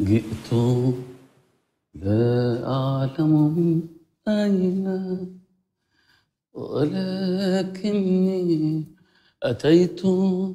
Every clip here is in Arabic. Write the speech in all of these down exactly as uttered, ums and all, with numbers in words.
جئت لا أعلم من أين ولكني أتيت. إيه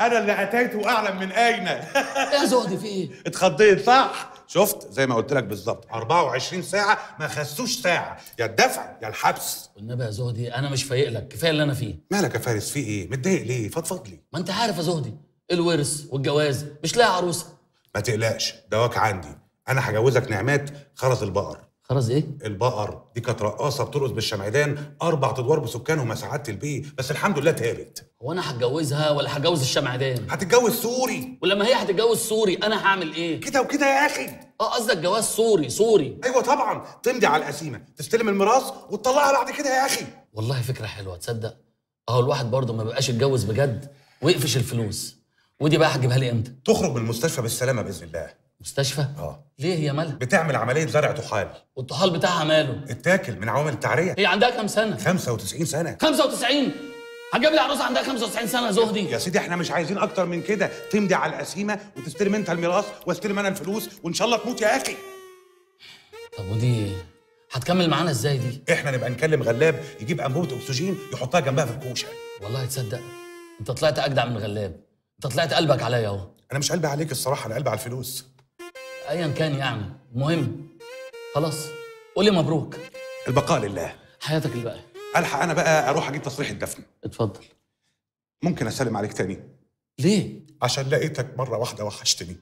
أنا اللي أتيت وأعلم من أين. إيه زودي في إيه؟ اتخضيت صح؟ شفت زي ما قلت لك بالظبط، أربعة وعشرين ساعة ما خسوش ساعة، يا الدفع يا الحبس. والنبي يا زهدي أنا مش فايق لك، كفاية اللي أنا فيه. مالك يا فارس في إيه؟ متضايق ليه؟ فضفض لي. ما أنت عارف يا زهدي، الورث والجواز مش لاقي عروسة. ما تقلقش، دواك عندي، أنا هجوزك نعمات خرز البقر. خرز إيه؟ البقر، دي كانت رقاصة بترقص بالشمعدان أربع أدوار بسكانهم يا سعادة البيه، بس الحمد لله تابت. هو أنا هتجوزها ولا هجوز الشمعدان؟ هتتجوز سوري. ولما هي هتتجوز سوري أنا هعمل إيه؟ كده وكده يا أخي. أه قصدك جواز سوري سوري. أيوه طبعًا، تمضي على القسيمة، تستلم الميراث وتطلعها بعد كده يا أخي. والله فكرة حلوة تصدق؟ أهو الواحد برضه ما بيبقاش يتجوز بجد ويقفش الفلوس. ودي بقى هتجيبها لي إمتى؟ تخرج من المستشفى بالسلامة بإذن الله. مستشفى؟ اه. ليه هي مالها؟ بتعمل عملية زرع طحال. والطحال بتاعها ماله؟ اتاكل من عوامل التعرية. هي عندها كام سنة؟ خمسة وتسعين سنة. خمسة وتسعين؟ هتجيب لي عروسة عندها خمسة وتسعين سنة يا زهدي؟ يا سيدي احنا مش عايزين أكتر من كده، تمضي على القسيمة وتستلم أنت الميراث واستلم أنا الفلوس وإن شاء الله تموت يا أخي. طب ودي هتكمل معانا إزاي دي؟ احنا نبقى نكلم غلاب يجيب أنبوبة أكسجين يحطها جنبها في الكوشة. والله تصدق أنت طلعت أجدع من غلاب، أنت طلعت قلبك عليا أهو. أنا مش قلبي عليك الصراحة، أنا قلبي على الفلوس. ايا كان يعني، المهم خلاص قولي مبروك. البقاء لله. حياتك اللي بقى. الحق انا بقى اروح اجيب تصريح الدفن. اتفضل. ممكن اسلم عليك تاني؟ ليه؟ عشان لقيتك مره واحده وحشتني.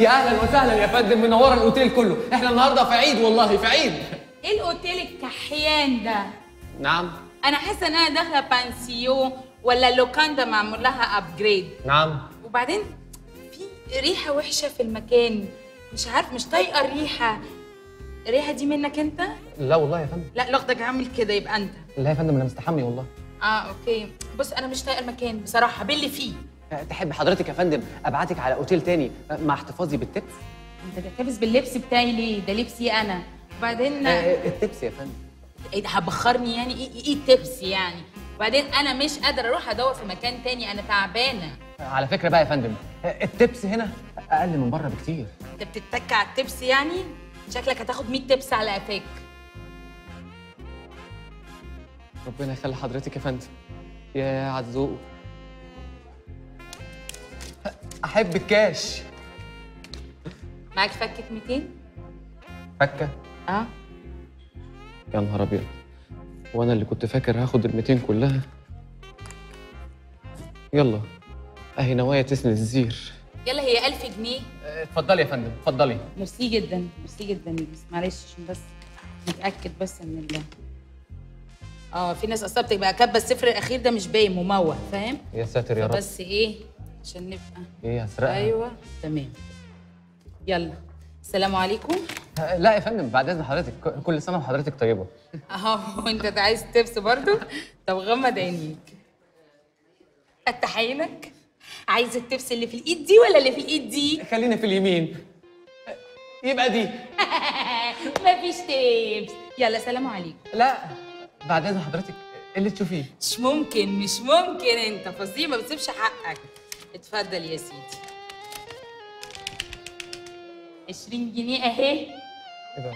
يا اهلا وسهلا يا فندم، منوره الاوتيل كله. احنا النهارده في عيد، والله في عيد. ايه الاوتيل الكحيان ده؟ نعم. انا حاسه ان انا داخله بانسيون ولا لوكاندا معمول لها ابجريد. نعم. وبعدين في ريحه وحشه في المكان، مش عارف، مش طايقه الريحه. الريحه دي منك انت؟ لا والله يا فندم. لا لوحدك عامل كده يبقى انت. لا يا فندم انا مستحمي والله. اه اوكي. بص انا مش طايقه المكان بصراحه باللي فيه. تحب حضرتك يا فندم ابعتك على اوتيل تاني مع احتفاظي بالتبس؟ انت بتلبس باللبس بتاعي ليه؟ ده لبسي انا. وبعدين آه التبس يا فندم. ايه هتبخرني يعني؟ ايه ايه التبس يعني؟ وبعدين انا مش قادره اروح ادور في مكان تاني، انا تعبانه. على فكره بقى يا فندم التبس هنا اقل من بره بكتير. انت بتتك على التبس يعني؟ شكلك هتاخد مية تبس على قفاك. ربنا يخلي حضرتك يا فندم. يا عالذوق. أحب الكاش. معاك فكة ميتين؟ فكة؟ أه. يا نهار أبيض، هو أنا اللي كنت فاكر هاخد ال ميتين كلها؟ يلا أهي نوايا تسند الزير. يلا هي ألف جنيه. اتفضلي يا فندم، اتفضلي. ميرسي جدا، ميرسي جدا. بس معلش عشان بس نتأكد بس إن ال أه في ناس أصلا بتبقى كاتبة الصفر الأخير ده مش باين، مموه، فاهم؟ يا ساتر يا رب. بس إيه؟ عشان نبقى ايه هسرقها. ايوه تمام. يلا السلام عليكم. لا يا فندم بعد اذن حضرتك، كل سنه وحضرتك طيبه. اهو انت عايز تبس برضه؟ طب غمض عينيك، فتح عينك. عايز التبس اللي في الايد دي ولا اللي في الايد دي؟ خلينا في اليمين يبقى دي. مفيش تبس. يلا سلام عليكم. لا بعد اذن حضرتك اللي تشوفيه. مش ممكن مش ممكن، انت فظيع ما بتسيبش حقك. اتفضل يا سيدي. عشرين جنيه اهي. ايه ده؟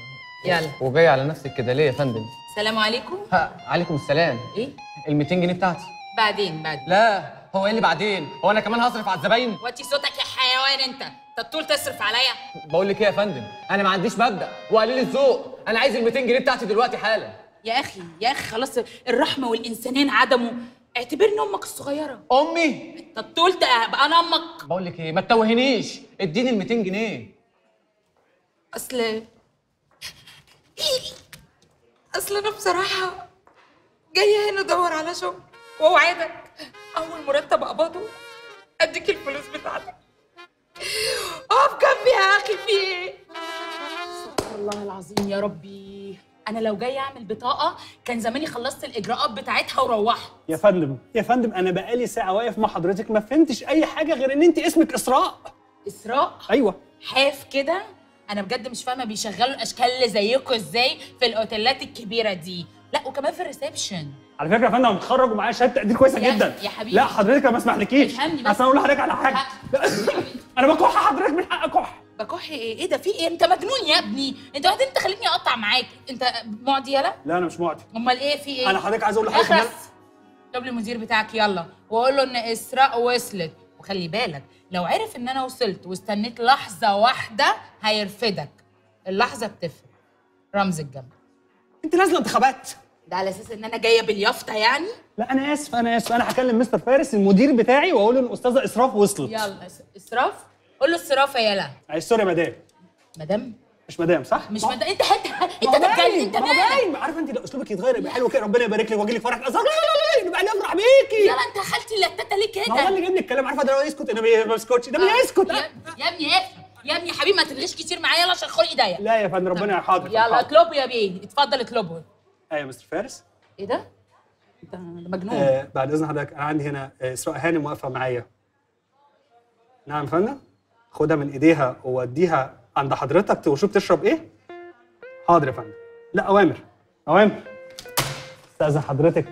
يلا. وجاي على نفسك كده ليه يا فندم؟ السلام عليكم. عليكم السلام. ايه؟ ال ميتين جنيه بتاعتي. بعدين بعدين. لا هو ايه اللي بعدين؟ هو انا كمان هصرف على الزباين؟ وطي صوتك يا حيوان انت، انت طول تصرف عليا. بقول لك ايه يا فندم؟ انا ما عنديش مبدأ وقليل الذوق، انا عايز ال ميتين جنيه بتاعتي دلوقتي حالا. يا اخي يا اخي خلاص، الرحمه والانسانين عدموا. اعتبرني امك الصغيره. امي؟ طب طولت ابقى انا امك؟ بقول لك ايه، ما تتوهنيش، اديني ال ميتين جنيه. اصل اصل انا بصراحه جايه هنا ادور على شغل، واوعدك اول مرتب اقبضه اديك الفلوس بتاعتك. اقف جنبي يا اخي في ايه؟ استغفر الله العظيم يا ربي. انا لو جاي اعمل بطاقه كان زماني خلصت الاجراءات بتاعتها وروحت. يا فندم يا فندم انا بقالي ساعه واقف مع حضرتك ما فهمتش اي حاجه غير ان انت اسمك اسراء. اسراء؟ ايوه. حاف كده. انا بجد مش فاهمه بيشغلوا الاشكال اللي زيكم ازاي في الاوتيلات الكبيره دي، لا وكمان في الريسبشن. على فكره يا فندم انا متخرج ومعايا شهاده تقدير كويسه جدا. يا حبيبي لا حضرتك ما اسمحلكيش، بس انا اقول لحضرتك على حاجه. انا بكح حضرتك من حق اكح. بكح ايه؟ ايه ده في ايه؟ انت مجنون يا ابني، انت وحدين انت خليتني اقطع معاك، انت معدي يلا؟ لا انا مش معدي. امال ايه في ايه؟ انا حضرتك عايز اقول لحضرتك اخلص. طب المدير بتاعك يلا واقول له ان اسراء وصلت، وخلي بالك لو عرف ان انا وصلت واستنيت لحظه واحده هيرفدك. اللحظه بتفرق. رمز الجنب. انت نازله انتخابات؟ ده على اساس ان انا جايه باليافطه يعني؟ لا انا اسف انا اسف انا هكلم مستر فارس المدير بتاعي واقول له ان الاستاذه اسراف وصلت. يلا اسراف قول له الصرافه يلا. اي سوري يا مدام. مدام؟ مش مدام صح؟ مش مدام انت حته انت بتتكلم انت مالك؟ عارفه انت لو اسلوبك يتغير يبقى حلو كده ربنا يبارك لك واجي لك فرح الازهر. لا لا لا نبقى نفرح بيكي. يلا انت خالتي اللتاته ليه كده؟ هو اللي جايب لي الكلام عارفه ده لو يسكت انا ما بسكتش ده اللي يسكت. يا ابني يا ابني حبيبي ما تلغيش كتير معايا يلا عشان خلقي ضيق. لا يا فندم ربنا يحاضر. يلا اطلبوا يا بيه اتفضل اطلبوا. ايوه يا مستر فارس. ايه ده؟ انت مجنون. آه بعد اذن حضرتك انا عندي هنا اسراء هانم واقفه معايا. نعم يا فندم؟ خدها من ايديها ووديها عند حضرتك وشوف تشرب ايه. حاضر يا فندم. لا اوامر اوامر. استاذن حضرتك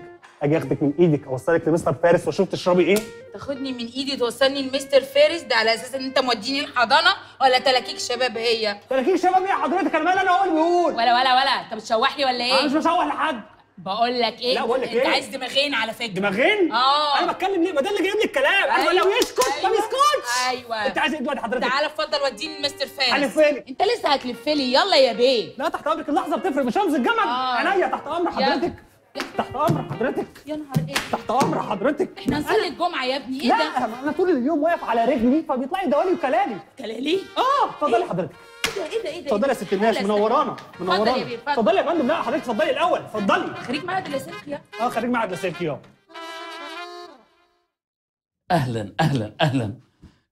اجي اخدك من ايدك اوصلك لمستر فارس واشوف تشربي ايه. تاخدني من ايدي توصلني لمستر فارس؟ ده على اساس ان انت موديني الحضانه ولا تلاكيك شباب؟ هي تلاكيك شباب ايه يا حضرتك؟ انا مالي انا اقول بقول ولا ولا ولا. انت بتشوح لي ولا ايه؟ انا مش بشوح لحد. بقول لك ايه؟ لا بقول لك ايه؟ انت عايز دماغين على فكره. دماغين؟ اه انا بتكلم ليه؟ ما ده اللي جايب لي الكلام. أيوة. لو يسكت أيوة. ما بيسكتش. ايوه انت عايز ايه دلوقتي حضرتك؟ تعالى اتفضل وديني لمستر فارس. هلفلك. انت لسه هتلفلي. يلا يا بيه. لا تحت امرك اللحظه بتفرق مش رمز الجمل. آه. عينيا تحت امر حضرتك. تحت امر حضرتك. يا نهار ايه؟ تحت امر حضرتك. احنا هنصلي الجمعه يا ابني. ايه ده؟ لا انا طول اليوم واقف على رجلي فبيطلع لي دوالي وكلالي. كلالي؟ اه اتفضلي حضرتك. ايه ده ايه ده؟ اتفضلي يا ست الناس منورانا منورانا. اتفضلي يا فندم. لا حضرتك اتفضلي الاول. اتفضلي. خريج معهد لاسلكي. اه خريج معهد لاسلكي. اه اهلا اهلا اهلا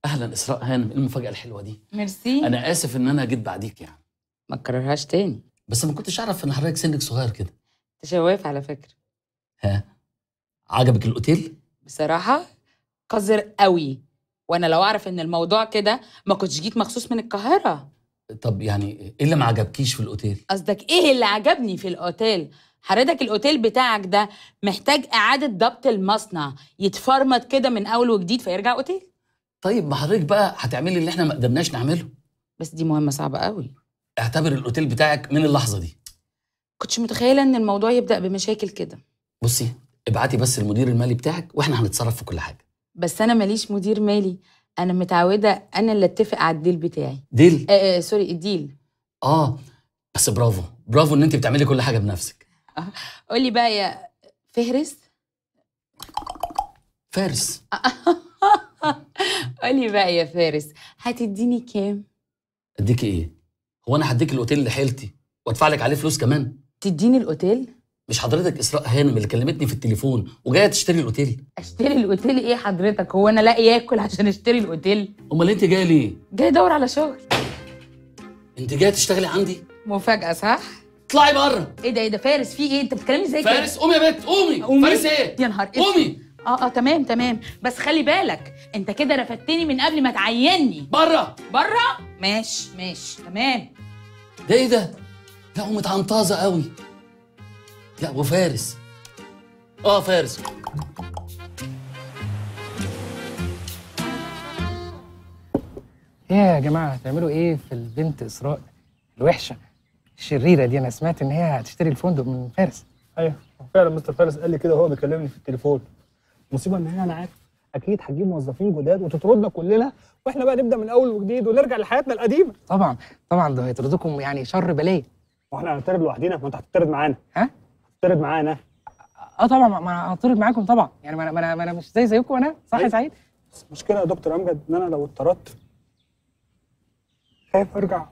اهلا اسراء هانم. المفاجاه الحلوه دي. ميرسي. انا اسف ان انا جيت بعديك يعني. ما تكررهاش تاني. بس ما كنتش اعرف ان حضرتك سنك صغير كده. انت شواف على فكره. ها عجبك الاوتيل؟ بصراحه قذر قوي، وانا لو اعرف ان الموضوع كده ما كنتش جيت مخصوص من القاهره. طب يعني ايه اللي ما عجبكيش في الاوتيل؟ قصدك ايه اللي عجبني في الاوتيل؟ حضرتك الاوتيل بتاعك ده محتاج اعاده ضبط المصنع، يتفرمط كده من اول وجديد فيرجع اوتيل. طيب ما حضرتك بقى هتعملي اللي احنا ما قدرناش نعمله. بس دي مهمه صعبه قوي. اعتبر الاوتيل بتاعك من اللحظه دي. كنتش متخيله ان الموضوع يبدا بمشاكل كده. بصي ابعتي بس المدير المالي بتاعك واحنا هنتصرف في كل حاجه. بس انا ماليش مدير مالي، أنا متعودة أنا اللي أتفق على الديل بتاعي. ديل؟ آه, آه سوري الديل. آه بس برافو برافو إن أنت بتعملي كل حاجة بنفسك. آه. قولي بقى يا فهرس. فارس. قولي بقى يا فارس هتديني كام؟ أديكي إيه؟ هو أنا هديك الأوتيل لحيلتي وأدفع لك عليه فلوس كمان؟ تديني الأوتيل؟ مش حضرتك اسراء هانم اللي كلمتني في التليفون وجايه تشتري الاوتيل؟ اشتري الاوتيل ايه حضرتك؟ هو انا لاقي اكل عشان اشتري الاوتيل؟ امال انت جايه ليه؟ جايه ادور على شغل. انت جايه تشتغلي عندي؟ مفاجاه صح؟ اطلعي بره. ايه ده ايه ده فارس في ايه؟ انت بتتكلمي ازاي كده؟ فارس قومي يا بنت قومي. فارس ايه؟ يا نهار ايه؟ قومي. اه اه تمام تمام بس خلي بالك انت كده رفدتني من قبل ما تعيني. بره بره. ماشي ماشي تمام. ده ايه ده؟ لا ومتعنطازه قوي. لا وفارس. اه فارس. ايه يا جماعه هتعملوا ايه في البنت اسراء الوحشه الشريره دي؟ انا سمعت ان هي هتشتري الفندق من فارس. ايوه فعلا مستر فارس قال لي كده وهو بيكلمني في التليفون. المصيبه ان هي انا عارف اكيد هتجيب موظفين جداد وتطردنا كلنا واحنا بقى نبدا من اول وجديد ونرجع لحياتنا القديمه. طبعا طبعا ده هيطردكم يعني شر بلايا. واحنا هنطرد لوحدينا؟ ما انت هتطرد معانا. ها؟ هتطرد معانا؟ اه طبعا ما انا هطرد معاكم طبعا يعني ما انا ما انا مش زي زيكم انا صح يا سعيد؟ بس المشكله يا دكتور امجد ان انا لو اتطردت خايف ارجع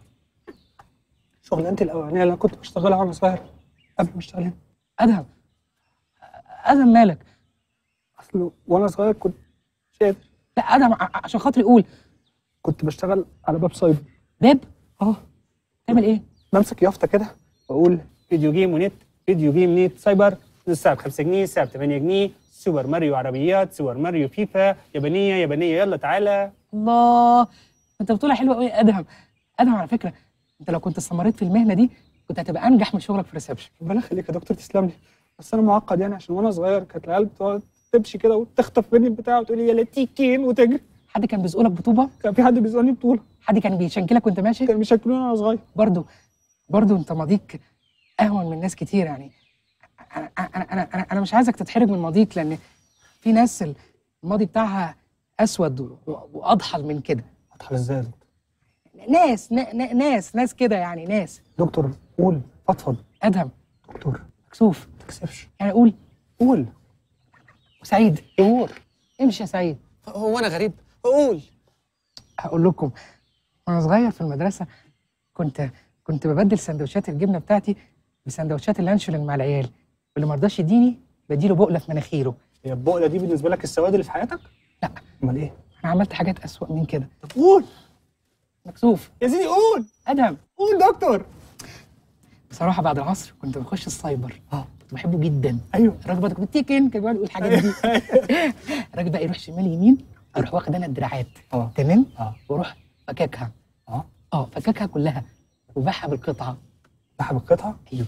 شغلانتي الاولانيه اللي انا كنت بشتغلها وانا صغير قبل ما اشتغل هنا. ادهم ادهم مالك؟ اصل وانا صغير كنت مش قادر. لا ادهم عشان خاطري قول. كنت بشتغل على باب سايبر. باب؟ اه. تعمل ايه؟ بمسك يافطه كده واقول فيديو جيم ونت، فيديو جيم نت سايبر، الساعة بخمسة جنيه، الساعة بثمانية جنيه، سوبر ماريو عربيات، سوبر ماريو فيفا، يابانية يابانية يلا تعالى. الله، انت بطولة حلوة قوي يا ادهم. ادهم على فكرة انت لو كنت استمريت في المهنة دي كنت هتبقى انجح من شغلك في ريسبشن. ربنا يخليك يا دكتور تسلم لي، بس انا معقد يعني عشان وانا صغير كانت العيال بتقعد تمشي كده وتخطف مني البتاع وتقول لي يلا تيكين وتجري. حد كان بيزقلك بطوبة؟ كان في حد بيزقلني بطولة. حد كان بيشنكلك وانت ماشي؟ كان بيشكلوني وانا صغير. برضه برضه انت ماضيك اهون من ناس كتير يعني. انا انا انا انا انا مش عايزك تتحرج من ماضيك، لان في ناس الماضي بتاعها اسود واضحل من كده. اضحل ازاي؟ ناس ناس ناس كده يعني ناس. دكتور قول، فضفض. ادهم. دكتور مكسوف. ما تكسفش. يعني قول قول. سعيد قول. امشي يا سعيد. هو انا غريب؟ قول. هقول لكم، وانا صغير في المدرسه كنت كنت ببدل سندوتشات الجبنه بتاعتي بسندوتشات اللانشون مع العيال، واللي ما رضاش يديني بديله بقله في مناخيره. هي البقله دي بالنسبه لك السواد اللي في حياتك؟ لا. امال ايه؟ انا عملت حاجات اسوأ من كده. طب قول. مكسوف. يا سيدي قول. ادهم. قول دكتور. بصراحه بعد العصر كنت بخش السايبر. اه كنت بحبه جدا. ايوه. الراجل بقى كنت تيكن كان بيقعد يقول الحاجات دي. الراجل بقى يروح شمال يمين اروح واخد انا الدراعات. اه تمام؟ اه واروح فكاكها. اه اه فكاكها كلها وباعها بالقطعه. باعها بالقطعه؟ ايوه.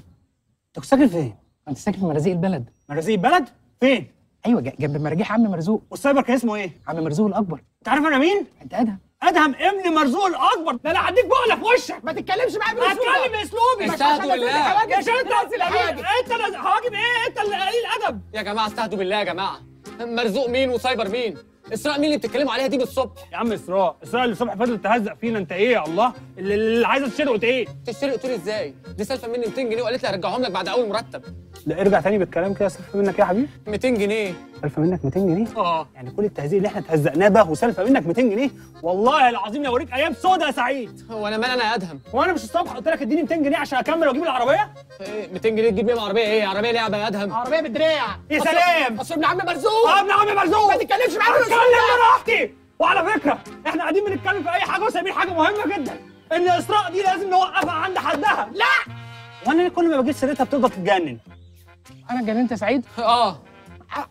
انت ساكن فين؟ انت ساكن في مرازيق البلد. مرازيق البلد؟ فين؟ ايوه جنب مراجيح عم مرزوق. والسايبر كان اسمه ايه؟ عم مرزوق الاكبر. انت عارف انا مين؟ انت ادهم. ادهم ابن مرزوق الاكبر. ده انا هديك بقله في وشك. ما تتكلمش معايا باسلوبي. اتكلم باسلوبي. استهدوا بالله يا شيخ. انت هواجم. انت هواجم ايه؟ انت اللي قليل ادب يا جماعه. استهدوا بالله يا جماعه. مرزوق مين وسايبر مين؟ اسراء مين اللي بتتكلموا عليها دي بالصبح؟ يا عم اسراء، اسراء اللي الصبح فضلت تهزق فينا. انت ايه يا الله؟ اللي, اللي عايزه تشرقه ايه؟ تشرقه تقول ازاي؟ دي سالفه مني مئتين جنيه وقالت لي هرجعهم لك بعد اول مرتب. لا ارجع تاني بالكلام كده. سالفه منك يا حبيبي؟ مئتين جنيه. سالفه منك مئتين جنيه؟ اه يعني كل التهزيق اللي احنا اتهزقناه ده وسالفه منك مئتين جنيه؟ والله العظيم لو اوريك ايام سودا يا سعيد. هو انا مال انا يا ادهم؟ هو انا مش الصبح قلت لك اديني مئتين جنيه عشان اكمل واجيب العربيه؟ ايه مئتين جنيه تجيب بيهم عربيه؟ ايه عربيه لعبه يا ادهم؟ عربيه بالدراع. يا سلام. اصل ابن عم مرزوق. اه ابن عم مرزوق. ما تتكلمش معايا. براحتي. وعلى فكره احنا قاعدين بنتكلم في اي حاجه وسايبين حاجه مهمه جدا، ان اسراء دي لازم نوقفها عند حدها. لا وانا كل ما بجيب سيرتها بتفضل تتجنن. انا اتجننت يا سعيد؟ اه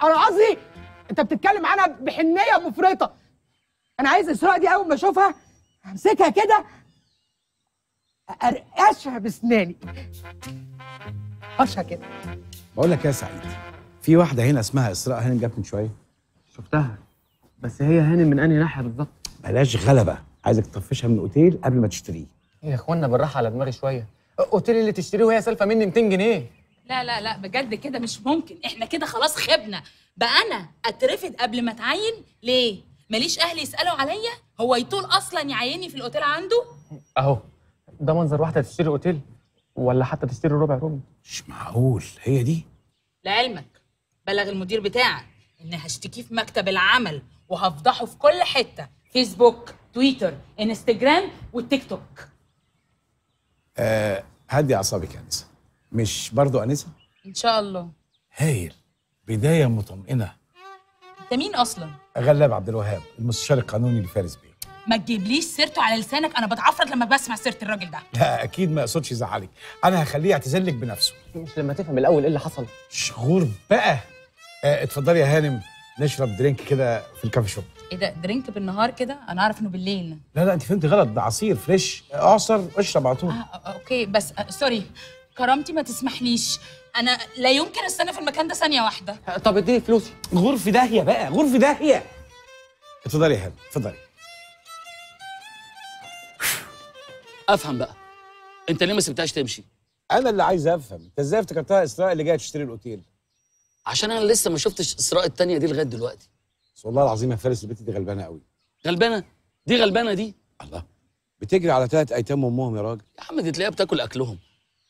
انا قصدي انت بتتكلم عنها بحنيه مفرطه. انا عايز اسراء دي اول ما اشوفها امسكها كده ارقشها باسناني. ارقشها كده. بقول لك يا سعيد، في واحده هنا اسمها اسراء هانم جت من شويه. شفتها بس هي هانم من انهي ناحيه بالظبط؟ بلاش غلبه، عايزك تطفشها من الاوتيل قبل ما تشتريه. يا اخوانا بالراحه على دماغي شويه، الاوتيل اللي تشتريه وهي سالفه مني مئتين جنيه. لا لا لا بجد كده مش ممكن، احنا كده خلاص خبنا بقى. انا اترفد قبل ما اتعين ليه؟ ماليش اهلي يسالوا عليا؟ هو يطول اصلا يعيني في الاوتيل عنده؟ اهو ده منظر واحده تشتري اوتيل ولا حتى تشتري ربع رومي. مش معقول هي دي. لعلمك بلغ المدير بتاعك ان هشتكيه في مكتب العمل وهفضحه في كل حته، فيسبوك، تويتر، انستجرام والتيك توك. أه هدي اعصابك يا انسه. مش برضه انسه؟ ان شاء الله. هايل، بدايه مطمئنه. انت مين اصلا؟ غلاب عبد الوهاب، المستشار القانوني لفارس بيه. ما تجيبليش سيرته على لسانك، انا بتعفرت لما بسمع سيره الراجل ده. لا اكيد ما اقصدش يزعلك، انا هخليه يعتذرلك بنفسه. مش لما تفهم الاول ايه اللي حصل؟ شغور بقى. أه اتفضلي يا هانم نشرب درينك كده في الكافي شوب. ايه ده درينك بالنهار كده؟ انا اعرف انه بالليل. لا لا انت فهمت غلط، ده عصير فريش اعصر اشرب على طول. آه اوكي بس آه سوري كرامتي ما تسمحليش، انا لا يمكن استنى في المكان ده ثانيه واحده. طب اديني فلوسي. غرفه داهيه بقى، غرفه داهيه. اتفضلي يا هانم اتفضلي. افهم بقى انت ليه ما سبتهاش تمشي؟ انا اللي عايز افهم، انت ازاي افتكرتها اسراء اللي جايه تشتري الاوتيل؟ عشان انا لسه ما شفتش اسراء التانية دي لغايه دلوقتي. بس والله العظيم يا فارس البت دي غلبانه قوي. غلبانه؟ دي غلبانه دي؟ الله، بتجري على ثلاث ايتام وامهم يا راجل. يا عم دي تلاقيها بتاكل اكلهم.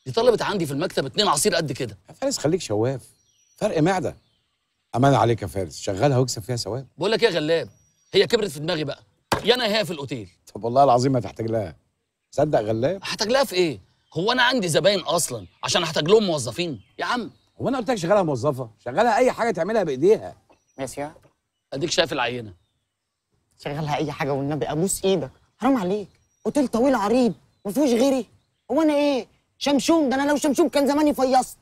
دي طلبت عندي في المكتب اتنين عصير قد كده. يا فارس خليك شواف، فرق معده. امان عليك يا فارس، شغلها واكسب فيها ثواب. بقول لك ايه يا غلاب، هي كبرت في دماغي بقى، يا انا هي في الاوتيل. طب والله العظيم ما تحتاج لها. تصدق غلاب؟ هحتاج لها في ايه؟ هو انا عندي زباين اصلا عشان احتاج لهم موظفين؟ يا عم هو انا قلت لك شغالها موظفه؟ شغالها اي حاجه تعملها بايديها. ماشي يا اديك شايف العينه. شغالها اي حاجه والنبي ابوس ايدك، حرام عليك. اوتيل طويل عريض ما فيهوش غيري. هو انا ايه؟ شمشون. ده انا لو شمشون كان زماني فيصت.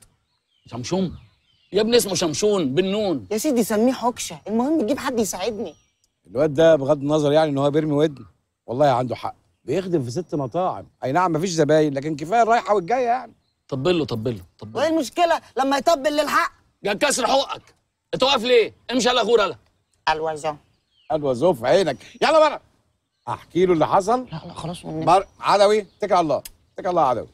شمشون يا ابني، اسمه شمشون بالنون يا سيدي، سميه حكشه. المهم تجيب حد يساعدني. الواد ده بغض النظر يعني ان هو بيرمي ودن، والله عنده حق، بيخدم في ست مطاعم. اي نعم مفيش زباين، لكن كفايه الرايحه والجايه يعني. طبله طبله طبله. ايه المشكله لما يطبل للحق؟ جا كسر حقك، اتوقف ليه؟ امشي على غور. انا الوزو الوزو في عينك. يلا بقى احكي له اللي حصل. لا لا خلاص والنبي. بر... عدوي اتكل على الله، اتكل على الله عدوي.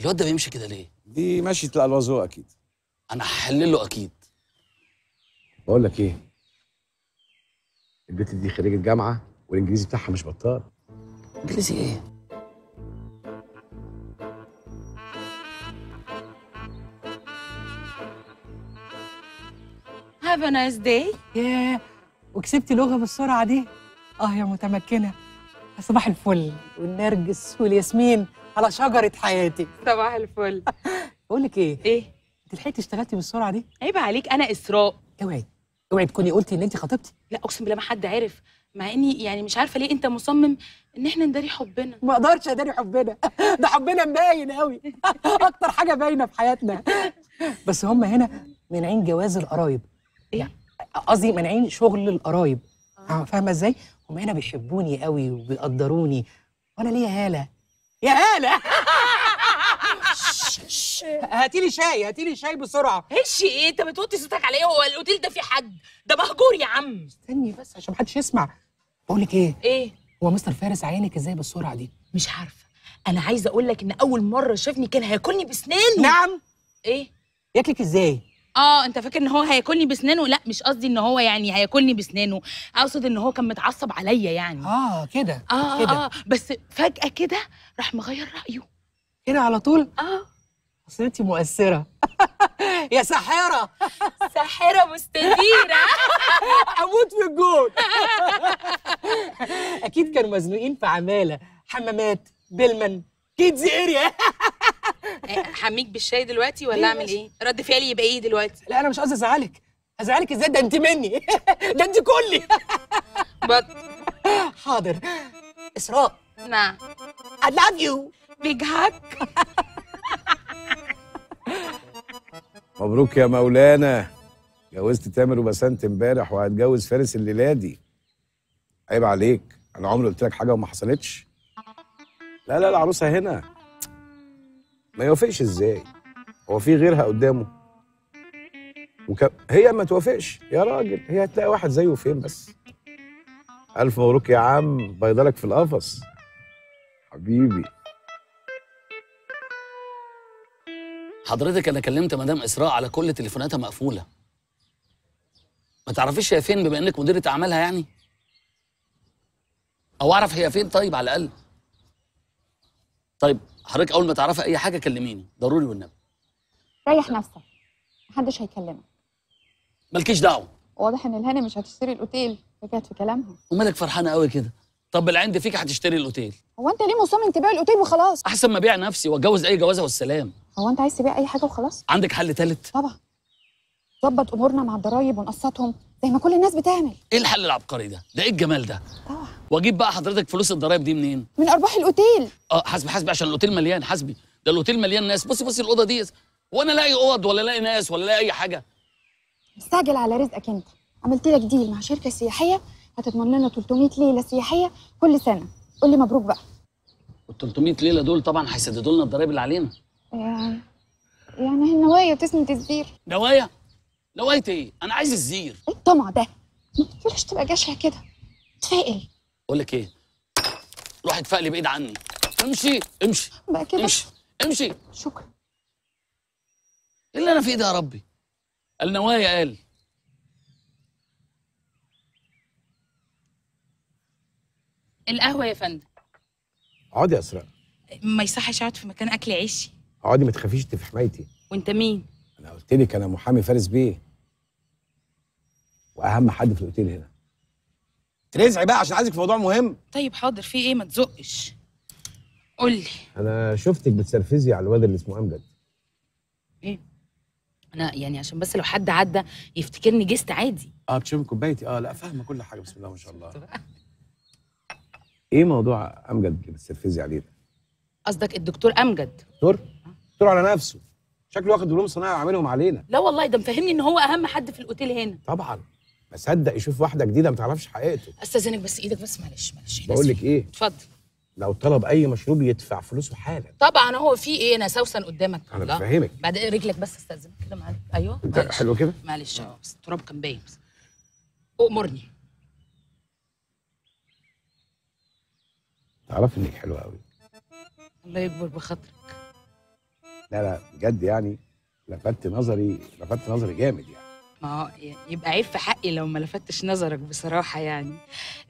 الواد ده بيمشي كده ليه؟ دي مشية الالوزو اكيد. انا هحل له اكيد. بقول لك ايه؟ البنت دي خريجة جامعة والانجليزي بتاعها مش بطال. انجليزي ايه؟ هاف ا نايس داي. ياه، وكسبتي لغة بالسرعة دي؟ اه يا متمكنة. صباح الفل والنرجس والياسمين على شجرة حياتي. صباح الفل. بقول لك ايه؟ ايه؟ انت لحقتي اشتغلتي بالسرعة دي؟ عيب عليك، انا اسراء. اوعي اوعي تكوني قلتي ان انت خطيبتي. لا اقسم بالله ما حد عرف، مع اني يعني مش عارفه ليه انت مصمم ان احنا نداري حبنا. ما اقدرش اداري حبنا، ده حبنا مباين قوي، اكتر حاجه باينه في حياتنا. بس هم هنا منعين جواز القرايب. ايه؟ قصدي منعين شغل القرايب. آه. فاهمه ازاي؟ هم هنا بيحبوني قوي وبيقدروني، وانا ليه يا هاله؟ يا هاله هاتي لي شاي، هاتي لي شاي بسرعه. ايش ايه انت بتوطي صوتك على ايه؟ هو الاوتيل ده في حد؟ ده مهجور يا عم. استني بس عشان محدش يسمع. بقول لك ايه؟ ايه؟ هو مستر فارس عينك ازاي بالسرعه دي؟ مش عارفه، انا عايزه اقول لك ان اول مره شافني كان هياكلني بسنانه. نعم؟ ايه؟ ياكلك ازاي؟ اه انت فاكر ان هو هياكلني بسنانه؟ لا مش قصدي ان هو يعني هياكلني بسنانه، اقصد ان هو كان متعصب عليا يعني. اه كده اه كده اه بس فجاه كده راح مغير رايه كده على طول. اه اصل انتي مؤثرة يا ساحرة ساحرة مستديرة اموت في الجول. اكيد كانوا مزنوقين في عمالة، حمامات، بلمن، كيدز اريا. حميك بالشاي دلوقتي ولا اعمل ايه؟ رد فعلي يبقى ايه دلوقتي؟ لا انا مش قصدي ازعلك، ازعلك ازاي؟ ده انت مني، ده انت كلي. بطل. حاضر. اسراء. نعم. I love you. big hug. مبروك يا مولانا، جوزت تامر وبسنت امبارح وهتجوز فارس الليله دي. عيب عليك، انا عمري قلت لك حاجه وما حصلتش؟ لا لا العروسه هنا. ما يوافقش ازاي؟ هو في غيرها قدامه؟ وك... هي ما توافقش يا راجل، هي هتلاقي واحد زيه فين بس. الف مبروك يا عم، بيضلك في القفص حبيبي. حضرتك انا كلمت مدام اسراء على كل تليفوناتها مقفوله. ما تعرفيش هي فين بما انك مديره اعمالها يعني؟ او اعرف هي فين طيب على الاقل. طيب حضرتك اول ما تعرفي اي حاجه كلميني ضروري والنبي. ريح نفسك، محدش هيكلمك. مالكيش دعوه. واضح ان الهاني مش هتشتري الاوتيل، رجعت في كلامها. ومالك فرحانه قوي كده؟ طب العين دي فيك هتشتري الاوتيل. هو انت ليه مصمم تبيع الاوتيل وخلاص؟ احسن ما ابيع نفسي واتجوز اي جوازه والسلام. هو انت عايز تبيع اي حاجه وخلاص؟ عندك حل ثالث؟ طبعا. ظبط امورنا مع الضرايب ونقسطهم زي ما كل الناس بتعمل. ايه الحل العبقري ده؟ ده ايه الجمال ده؟ طبعا. واجيب بقى حضرتك فلوس الضرايب دي منين؟ من ارباح الاوتيل. اه حاسبي حاسبي عشان الاوتيل مليان، حاسبي ده الاوتيل مليان ناس. بصي بصي الاوضه دي، وانا لاقي اوض ولا لاقي ناس ولا لاقي اي حاجه. مستعجل على رزقك انت. عملت لك ديل مع شركه سياحيه هتضمن لنا ثلاثمية ليله سياحيه كل سنه. قول لي مبروك بقى. وال ثلاثمية ليله دول طبعا هيسددوا لنا الضرايب اللي علينا. يعني يعني النوايا بتسند الزير. نوايا؟ نوايا ايه؟ انا عايز الزير. ايه الطمع ده؟ ما تقولش تبقى جشع كده، اتفائل. اقول لك ايه؟ روح اتفائلي بعيد عني. امشي امشي بقى كده، امشي امشي. شكرا. ايه اللي انا في ايدي يا ربي؟ النوايا قال. القهوه يا فندم. اقعدي يا اسراء. ما يصحش اقعد في مكان اكل عيشي. اقعدي ما تخافيش، انت في حمايتي. وانت مين؟ انا قلت لك انا محامي فارس بيه، واهم حد في الاوتيل هنا. ترزعي بقى عشان عايزك في موضوع مهم. طيب حاضر، في ايه؟ ما تزقش، قول لي. انا شفتك بتسرفزي على الواد اللي اسمه امجد. ايه؟ انا يعني عشان بس لو حد عدى يفتكرني جست عادي. اه بتشم كوبايتي. اه لا فاهمه كل حاجه، بسم الله ما شاء الله. ايه موضوع امجد السرفيزي عليه ده؟ قصدك الدكتور امجد؟ دكتور؟ دكتور على نفسه، شكله واخد دبلوم صناعه وعاملهم علينا. لا والله ده مفهمني ان هو اهم حد في الاوتيل هنا. طبعا بصدق يشوف واحده جديده ما تعرفش حقيقته. استاذنك بس ايدك بس معلش معلش. بقول لك ايه؟ اتفضل. لو طلب اي مشروب يدفع فلوسه حالا. طبعا هو في ايه، انا سوسن قدامك. انا بفهمك. بعد رجلك بس استاذنك كده معاك. ايوه حلو كده؟ معلش اه بس التراب كان باين بس. اؤمرني. تعرفي انك حلوه قوي. الله يكبر بخاطرك. لا لا بجد يعني لفت نظري لفت نظري جامد يعني. ما يبقى عيب في حقي لو ما لفتش نظرك بصراحه يعني.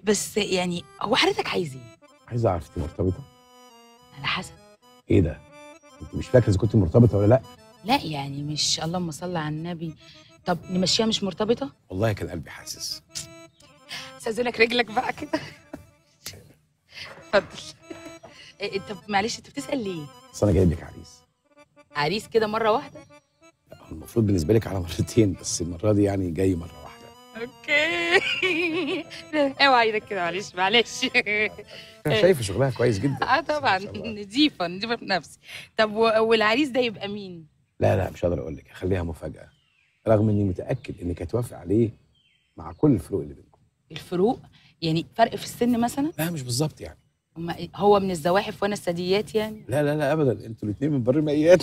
بس يعني هو حضرتك عايز ايه؟ عايز اعرف انت مرتبطه؟ على حسب. ايه ده؟ انت مش فاكره اذا كنت مرتبطه ولا لا؟ لا يعني مش، اللهم صل على النبي. طب نمشيها مش مرتبطه؟ والله كان قلبي حاسس. استاذنك رجلك بقى كده. اتفضل. طب معلش انت بتسال ليه؟ اصل انا جايب لك عريس. عريس كده مره واحده؟ لا المفروض بالنسبه لك على مرتين، بس المره دي يعني جاي مره واحده. اوكي. اوعى ايدك كده معلش معلش. انا شايفه شغلها كويس جدا. اه طبعا نظيفه نظيفه بنفسي. طب والعريس ده يبقى مين؟ لا لا مش هقدر اقول لك، خليها مفاجاه. رغم اني متاكد انك هتوافق عليه مع كل الفروق اللي بينكم. الفروق؟ يعني فرق في السن مثلا؟ لا مش بالظبط يعني. هو من الزواحف وانا الثدييات يعني؟ لا لا لا ابدا، انتوا الاثنين من بر المائيات.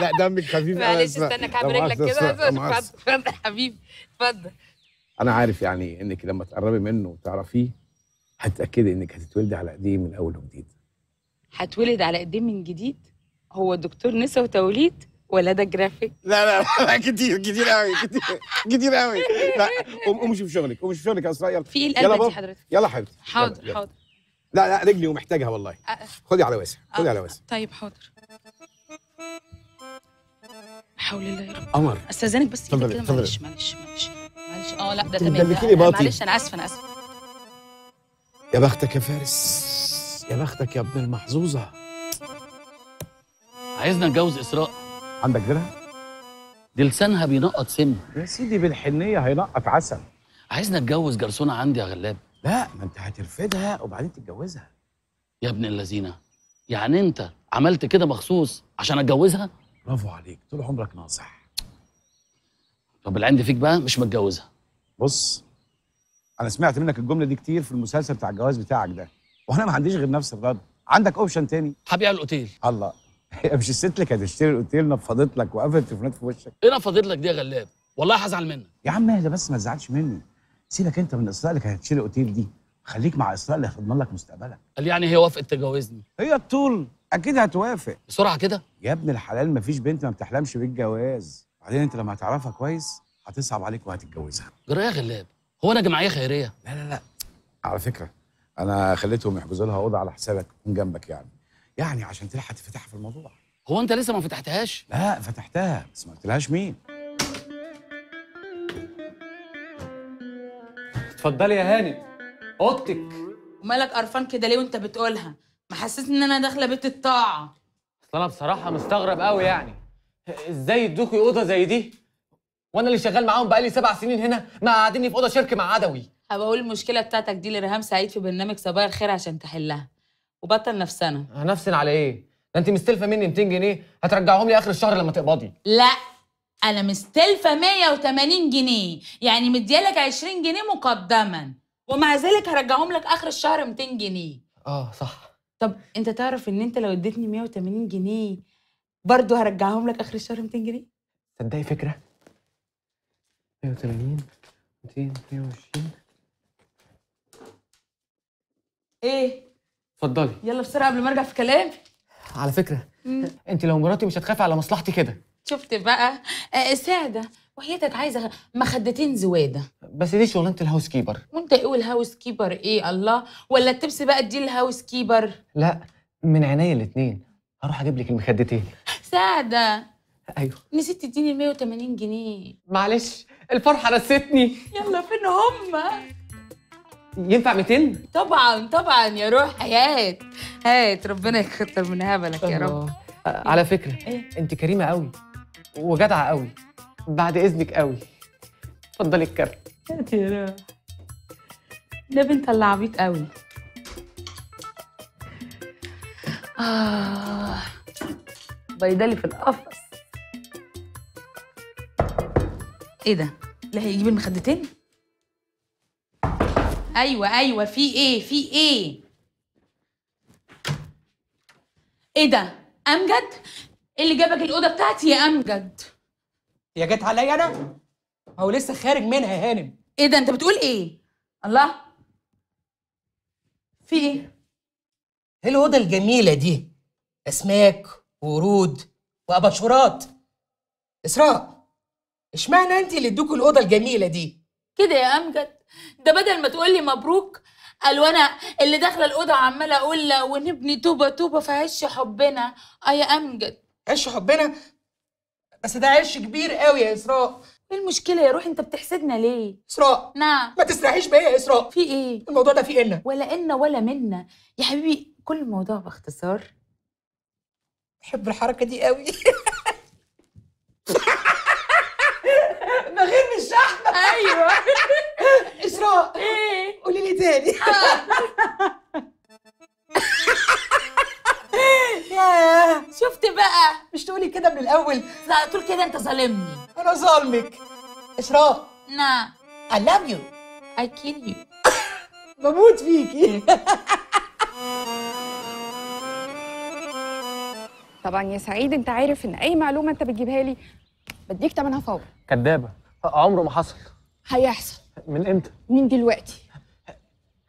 لا دمك خفيف. معلش استنى كعب رجلك كده. اتفضل اتفضل حبيبي اتفضل. انا عارف يعني انك لما تقربي منه وتعرفيه هتتاكدي انك هتتولدي على ايديه من اول وجديد. هتولد على ايديه من جديد؟ هو دكتور نسا وتوليد ولا ده جرافيك؟ لا لا لا كتير كتير قوي كتير كتير قوي. لا قومي شوفي شغلك قومي شوفي شغلك يا اسراء. يلا في ايه القلبه دي حضرتك؟ يلا حبيبتي. حاضر يلا. حاضر. لا لا رجلي ومحتاجها والله. خدي على واسع خدي على واسع. طيب حاضر. حول الله يا رب. قمر استاذنك بس كده كده معلش معلش معلش معلش. اه لا ده تمام معلش انا اسفه انا اسفه. يا بختك يا فارس، يا بختك يا ابن المحظوظه. عايزنا نتجوز اسراء. عندك درهم؟ دي لسانها بينقط سم يا سيدي. بالحنيه هينقط عسل. عايزنا نتجوز جرسونه عندي يا غلاب. لا ما انت هترفدها وبعدين تتجوزها يا ابن اللذينه. يعني انت عملت كده مخصوص عشان اتجوزها؟ برافو عليك، طول عمرك ناصح. طب اللي عندي فيك بقى مش متجوزها. بص انا سمعت منك الجمله دي كتير في المسلسل بتاع الجواز بتاعك ده، وانا ما عنديش غير نفس الرد. عندك اوبشن تاني؟ هبيع الاوتيل. الله مش الست لك هتشتري الاوتيل نفضت لك وقفلت التليفونات في وشك. ايه نفضت لك دي يا غلاب؟ والله هزعل منك يا عم. اهدى بس ما تزعلش مني. سيبك انت من اسراء اللي كانت هتشتري الاوتيل دي، خليك مع اسراء اللي هتضمن لك مستقبلك. قال يعني هي وافقت تجوزني؟ هي الطول اكيد هتوافق بسرعه كده يا ابن الحلال. مفيش بنت ما بتحلمش بالجواز. بعدين انت لما هتعرفها كويس هتصعب عليك وهتتجوزها. جرى يا غلاب، هو انا جمعيه خيريه؟ لا لا لا على فكره انا خليتهم يحجزوا لها اوضه على حسابك من جنبك يعني يعني عشان تلحق تفتح في الموضوع. هو انت لسه ما فتحتهاش؟ لا فتحتها بس ما قلتلهاش مين. اتفضلي يا هانم اوضتك. ومالك قرفان كده ليه وانت بتقولها؟ محسسني ان انا داخله بيت الطاعه. اصل انا بصراحه مستغرب قوي يعني، ازاي يدوكي اوضه زي دي وانا اللي شغال معاهم بقالي سبع سنين هنا مقعديني في اوضه شركه مع عدوي. هبقول المشكله بتاعتك دي لريهام سعيد في برنامج صبايا الخير عشان تحلها. وبطل نفسنا. نفسن على ايه؟ ده انت مستلفه مني مئتين جنيه هترجعهم لي اخر الشهر لما تقبضي. لا انا مستلفه مية وتمانين جنيه، يعني مديالك عشرين جنيه مقدما ومع ذلك هرجعهم لك اخر الشهر مئتين جنيه. اه صح. طب انت تعرف ان انت لو اديتني مية وتمانين جنيه برضه هرجعهم لك اخر الشهر مئتين جنيه؟ تصدقي فكره؟ مية وتمانين مئتين مية وعشرين. ايه؟ اتفضلي. يلا بسرعه قبل ما ارجع في كلامي. على فكره مم. انت لو مراتي مش هتخافي على مصلحتي كده. شفت بقى؟ آه ساعده وحياتك عايزه مخدتين زواده. بس دي شغلانه الهاوس كيبر. وانت ايه والهاوس كيبر ايه الله؟ ولا التبس بقى تدي الهاوس كيبر؟ لا من عينيا الاثنين. هروح اجيب لك المخدتين. ساعده. ايوه نسيت تديني مية وتمانين جنيه. معلش الفرحه رستني. يلا فين هما؟ ينفع مئتين؟ طبعا طبعا يا روحي. هات هات ربنا يكتر من هبلك يا رب. على فكره إيه؟ انت كريمه قوي وجدعه قوي. بعد اذنك قوي. اتفضلي الكارت. هات يا روحي. لبنت اللي عبيط قوي. آه بيدالي في القفص. ايه ده؟ لا هيجيب المخدتين؟ ايوه ايوه في ايه؟ في ايه؟ ايه ده؟ امجد؟ ايه اللي جابك الاوضه بتاعتي يا امجد؟ يا جت عليا انا؟ هو لسه خارج منها يا هانم. ايه ده؟ انت بتقول ايه؟ الله، في ايه؟ ايه الاوضه الجميله دي؟ اسماك وورود واباشورات. اسراء، اشمعنى انت اللي ادوكوا الاوضه الجميله دي؟ كده يا امجد، ده بدل ما تقول لي مبروك قال وانا اللي داخله الاوضه عماله اقول لا ونبني طوبه طوبه في عش حبنا. اه يا امجد، عش حبنا؟ بس ده عش كبير قوي يا اسراء. ايه المشكله يا روح؟ انت بتحسدنا ليه؟ اسراء، نعم، ما تسرحيش بيا يا اسراء. في ايه؟ الموضوع ده فيه إلنا ولا إلنا ولا منا يا حبيبي، كل الموضوع باختصار. بحب الحركه دي قوي. بغير من الشحنه. ايوه. اسراء، ايه؟ قولي لي تاني. ياه، شفت بقى؟ مش تقولي كده من الاول. لا تقول كده، انت ظالمني. انا ظالمك اسراء؟ نعم. I love you. I kill you. بموت فيكي. طبعا يا سعيد، انت عارف ان اي معلومه انت بتجيبها لي بديك تمنها فورا. كدابه، عمره ما حصل. هيحصل. من امتى؟ من دلوقتي.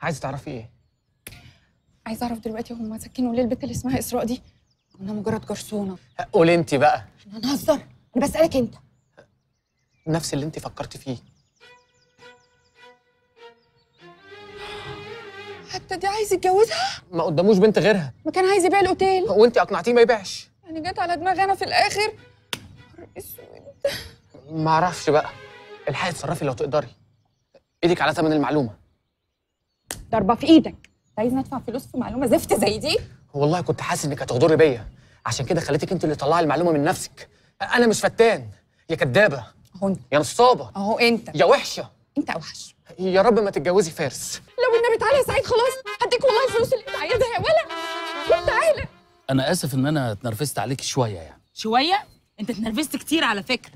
عايزه تعرفي ايه؟ عايزه اعرف دلوقتي هم ساكنوا ليه البت اللي اسمها اسراء دي؟ انا مجرد جرسونه. قولي انت بقى. احنا هنهزر؟ انا بسالك انت. نفس اللي انت فكرتي فيه. حتى دي عايز يتجوزها؟ ما قداموش بنت غيرها. ما كان عايز يبيع الاوتيل وانت اقنعتيه ما يبيعش. يعني جت على دماغي انا في الاخر. اسود. ما اعرفش بقى، الحقي اتصرفي لو تقدري. ايدك على ثمن المعلومه. ضربه في ايدك. عايزني ادفع فلوس في معلومه زفت زي دي؟ والله كنت حاسس انك هتغدري بيا، عشان كده خليتك انت اللي تطلعي المعلومه من نفسك. انا مش فتان يا كدابه. اهو انت يا نصابه. اهو انت يا وحشه. انت اوحش. يا رب ما تتجوزي فارس. لو النبي تعالى يا سعيد، خلاص هديك والله الفلوس اللي انت عايزها يا ولا. كنت عاهله. انا اسف ان انا اتنرفزت عليك شويه. يعني شويه؟ انت اتنرفزت كتير على فكره.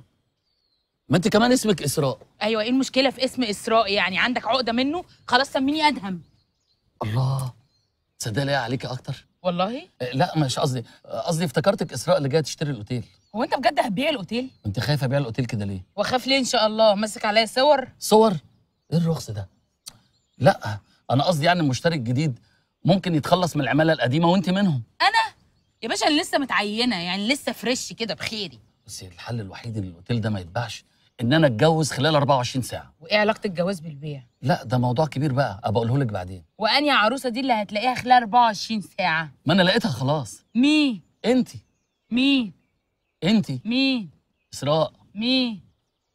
ما انت كمان اسمك اسراء. ايوه، ايه المشكله في اسم اسراء؟ يعني عندك عقده منه؟ خلاص سميني ادهم. الله، تصدقي ليه عليكي اكتر؟ والله؟ لا مش قصدي، قصدي افتكرتك اسراء اللي جايه تشتري الاوتيل. هو انت بجد هتبيع الاوتيل؟ انت خايفه ابيع الاوتيل كده ليه؟ واخاف ليه ان شاء الله؟ ماسك عليا صور؟ صور؟ ايه الرخص ده؟ لا انا قصدي يعني المشتري الجديد ممكن يتخلص من العماله القديمه وانت منهم. انا؟ يا باشا انا لسه متعينه، يعني لسه فريش كده بخيري. بس الحل الوحيد ان الاوتيل ده ما يتباعش ان انا اتجوز خلال أربعة وعشرين ساعة. وايه علاقه الجواز بالبيع؟ لا ده موضوع كبير بقى، ابقى اقوله لك بعدين. واني عروسه دي اللي هتلاقيها خلال أربعة وعشرين ساعة؟ ما انا لقيتها خلاص. مين؟ انت. مين؟ انت. مين؟ اسراء. مين؟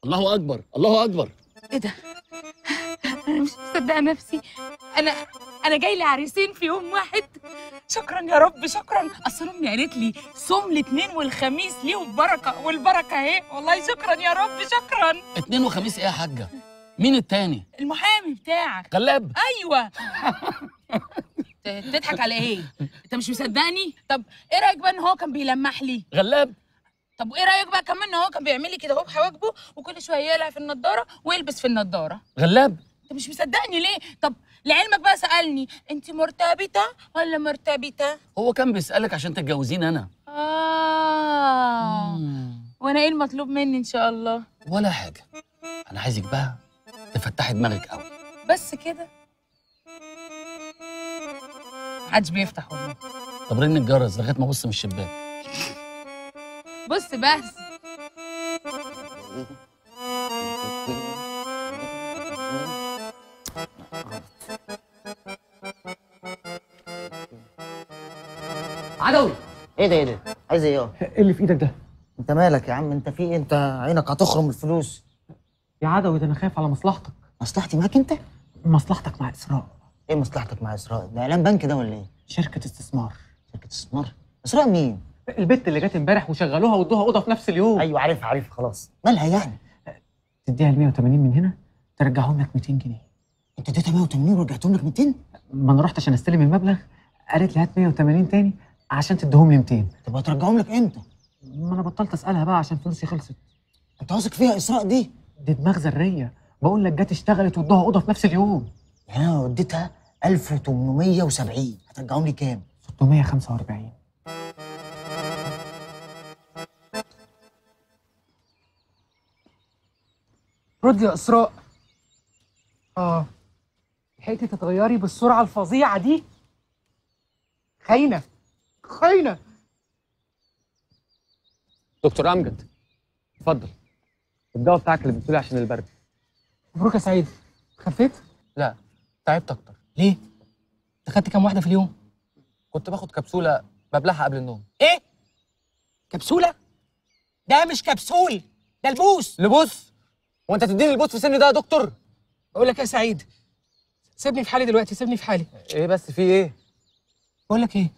الله اكبر، الله اكبر. ايه ده؟ انا مش مصدقه نفسي. انا انا جاي لي عريسين في يوم واحد. شكرا يا رب، شكرا. اصل امي قالت لي صوم الاثنين والخميس ليهم بركه، والبركه اهي. والله شكرا يا رب، شكرا. اثنين وخميس ايه يا حاجه؟ مين التاني؟ المحامي بتاعك غلاب. ايوه. تضحك على ايه؟ انت مش مصدقني؟ طب ايه رايك بقى ان هو كان بيلمح لي غلاب؟ طب وايه رايك بقى كمان ان هو كان بيعمل لي كده اهو بحواجبه، وكل شويه يقلع في النضاره ويلبس في النضاره غلاب؟ انت مش مصدقني ليه؟ طب لعلمك بقى سألني انت مرتبطة ولا مرتبطة؟ هو كان بيسألك عشان تتجوزين انا. اه مم. وانا ايه المطلوب مني ان شاء الله؟ ولا حاجة، انا عايزك بقى تفتحي دماغك قوي. بس كده؟ محدش بيفتح والله. طب رن الجرس لغاية ما ابص من الشباك. بص بس. عدوي. ايه ده؟ ايه ده؟ عايز ايه؟ اه ايه اللي في ايدك ده؟ انت مالك يا عم؟ انت في ايه؟ انت عينك هتخرم الفلوس يا عدوي. ده انا خايف على مصلحتك. مصلحتي معاك انت؟ مصلحتك مع اسراء. ايه مصلحتك مع اسراء؟ ده اعلان بنك ده ولا ايه؟ شركه استثمار. شركه استثمار؟ اسراء مين؟ البت اللي جت امبارح وشغلوها وادوها اوضه في نفس اليوم. ايوه عارفها عارفها. خلاص مالها يعني؟ تديها ال مية وتمانين من هنا ترجعهم لك ميتين جنيه. انت اديتها مية وتمانين ورجعتهم لك ميتين؟ ما انا رحت عشان استلم المبلغ، قالت لي هات مية وتمانين تاني عشان تديهم لي ميتين. طب هترجعهم لك امتى؟ ما انا بطلت اسالها بقى عشان فلوسي خلصت. انت واثق فيها اسراء دي؟ دي دماغ ذريه، بقول لك جت اشتغلت وادوها اوضه في نفس اليوم. يعني انا وديتها ألف وتمنمية وسبعين، هترجعهم لي كام؟ ستمية وخمسة وأربعين. ردي يا اسراء. اه لحقتي تتغيري بالسرعه الفظيعه دي؟ خاينه خاينه. دكتور امجد اتفضل. الدواء بتاعك اللي بتقولي عشان البرد. مبروك يا سعيد. خفيت؟ لا تعبت اكتر. ليه؟ انت خدت كام واحده في اليوم؟ كنت باخد كبسوله ببلعها قبل النوم. ايه؟ كبسوله؟ ده مش كبسول، ده لبوس. لبوس؟ هو انت تديني البوس في سني ده يا دكتور؟ بقول لك يا سعيد سيبني في حالي دلوقتي، سيبني في حالي. ايه بس في ايه؟ بقول لك ايه؟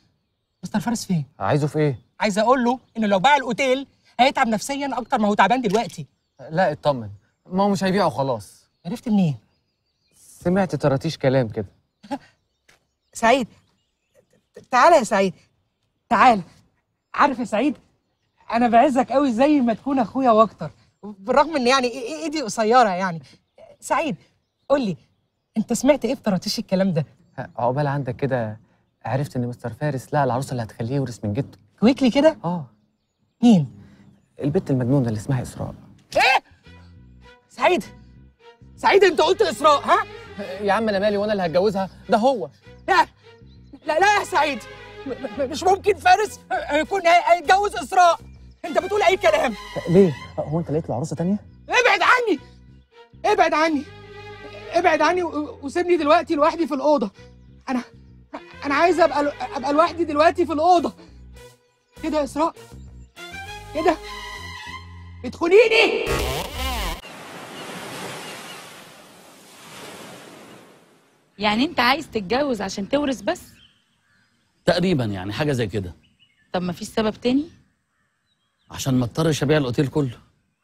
مستر فارس فين؟ عايزه في ايه؟ عايز اقول له انه لو باع الاوتيل هيتعب نفسيا اكتر ما هو تعبان دلوقتي. لا اطمن، ما هو مش هيبيعه خلاص. عرفت منين؟ سمعت طراطيش كلام كده. سعيد تعالى يا سعيد تعالى. عارف يا سعيد انا بعزك قوي زي ما تكون اخويا واكتر، بالرغم ان يعني ايدي قصيره يعني. سعيد قول لي انت سمعت ايه بطراطيش الكلام ده؟ عقبال عندك كده عرفت ان مستر فارس لقى العروسه اللي هتخليه يورث من جده. كويكلي كده؟ اه. مين؟ البت المجنونه اللي اسمها اسراء. ايه؟ سعيد سعيد انت قلت اسراء؟ ها؟ يا عم انا مالي، وانا اللي هتجوزها ده هو. لا لا لا يا سعيد، مش ممكن فارس يكون هيتجوز اسراء. انت بتقول اي كلام. ليه؟ هو انت لقيت له عروسه ثانيه؟ ابعد عني ابعد عني ابعد عني وسيبني دلوقتي لوحدي في الاوضه. انا انا عايز ابقى ابقى لوحدي دلوقتي في الاوضه. كده يا اسراء كده ادخليني. يعني انت عايز تتجوز عشان تورث بس؟ تقريبا يعني حاجه زي كده. طب ما فيش سبب تاني؟ عشان ما اضطرش ابيع الاوتيل كله.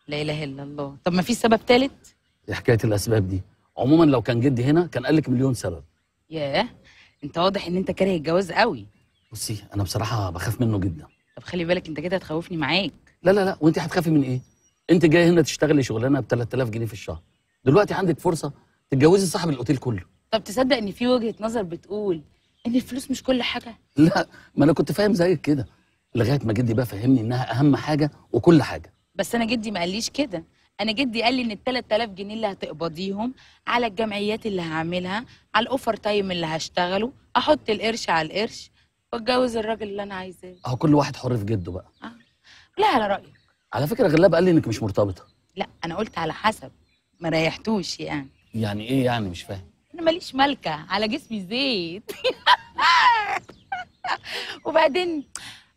لا اله الا الله. طب ما فيش سبب تالت؟ دي حكايه الاسباب دي. عموما لو كان جدي هنا كان قال لك مليون سبب. ياه انت واضح ان انت كاره الجواز قوي. بصي انا بصراحه بخاف منه جدا. طب خلي بالك انت كده هتخوفني معاك. لا لا لا، وانت هتخافي من ايه؟ انت جايه هنا تشتغلي شغلانه ب تلات آلاف جنيه في الشهر، دلوقتي عندك فرصه تتجوزي صاحب الاوتيل كله. طب تصدق ان في وجهه نظر بتقول ان الفلوس مش كل حاجه؟ لا ما انا كنت فاهم زيك كده لغايه ما جدي بقى فهمني انها اهم حاجه وكل حاجه. بس انا جدي ما قاليش كده، انا جدي قال لي ان ال تلات آلاف جنيه اللي هتقبضيهم على الجمعيات اللي هعملها، على الاوفر تايم اللي هشتغله، احط القرش على القرش واتجوز الراجل اللي انا عايزاه. اهو كل واحد حر في جده بقى. أه. لا على رايك. على فكره غلاب قال لي انك مش مرتبطه. لا انا قلت على حسب، ما ريحتوش يعني. يعني ايه يعني؟ مش فاهم. انا ماليش ملكه، على جسمي زيت. وبعدين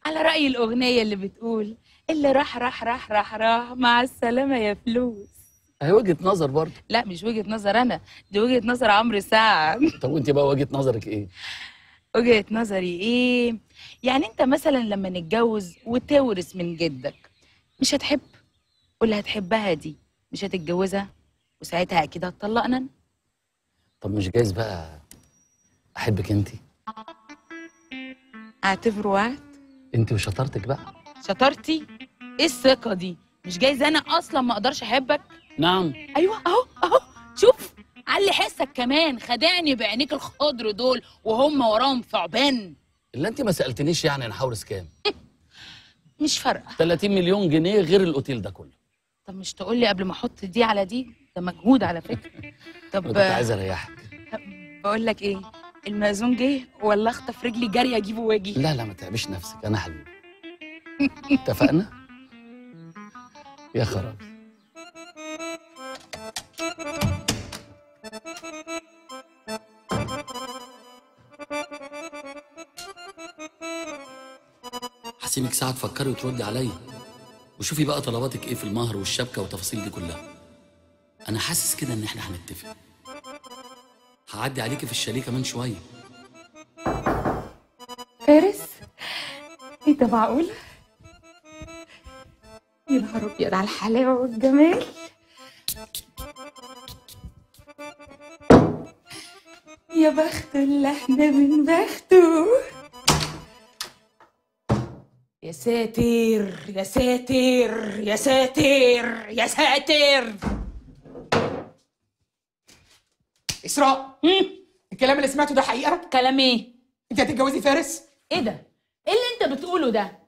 على راي الاغنيه اللي بتقول اللي راح راح راح راح راح مع السلامه يا فلوس. هي وجهه نظر برضه. لا مش وجهه نظر انا، دي وجهه نظر عمرو سعد. طب وانت بقى وجهه نظرك ايه؟ وجهه نظري ايه؟ يعني انت مثلا لما نتجوز وتورث من جدك مش هتحب، واللي هتحبها دي مش هتتجوزها، وساعتها اكيد هتطلقنا. طب مش جايز بقى احبك انتي؟ اعتبره وعد. انتي وشطارتك بقى. شطارتي؟ ايه الثقه دي؟ مش جايز انا اصلا ما اقدرش احبك؟ نعم. ايوه اهو اهو شوف، علي حسك كمان خدعني بعينيك الخضر دول وهم وراهم ثعبان. اللي انت ما سالتنيش يعني انا هورث كام؟ مش فارقه. تلاتين مليون جنيه غير الاوتيل ده كله. طب مش تقول لي قبل ما احط دي على دي؟ ده مجهود على فكره. طب كنت عايز اريحك. بقول لك ايه، المأذون جه ولا اخطف رجلي جري اجيبه واجي. لا لا ما تعبش نفسك انا حبيبي. اتفقنا؟ يا خراب. هسيبك ساعة تفكري وتردي عليا، وشوفي بقى طلباتك ايه في المهر والشبكة والتفاصيل دي كلها. أنا حاسس كده إن إحنا هنتفق. هعدي عليكي في الشاليه كمان شوية. فارس؟ إيه ده معقولة؟ يا نهار أبيض على الحلاوة والجمال. يا بخت اللي احنا من بخته. يا ساتر يا ساتر يا ساتر يا ساتر. إسراء، الكلام اللي سمعته ده حقيقة؟ كلام إيه؟ أنت هتتجوزي فارس؟ إيه ده؟ إيه اللي أنت بتقوله ده؟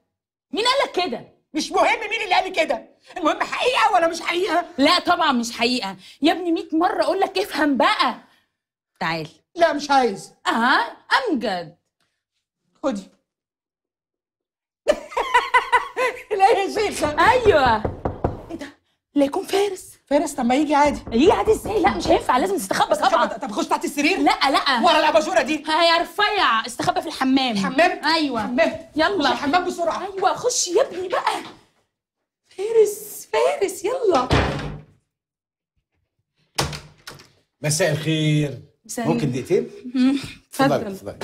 مين قالك كده؟ مش مهم مين اللي قال كده، المهم حقيقة ولا مش حقيقة؟ لا طبعا مش حقيقة، يا ابني مية مرة أقول لك افهم بقى. تعال. لا مش عايز. أها أمجد. خدي. لا يا شيخة. أيوه. إيه ده؟ لا يكون فارس. فارس طب ما يجي عادي. يجي عادي إزاي؟ لا مش هينفع، لازم تستخبى طبعا. طب خش تحت السرير؟ لا لا. ورا الأباجورة دي. هي رفيع، استخبى في الحمام. الحمام؟ أيوه. الحمام. يلا. خش الحمام بسرعة. أيوه خش يا ابني بقى. فارس فارس يلا. مساء الخير. مساء الخير. ممكن دقيقتين؟ اتفضلي اتفضلي.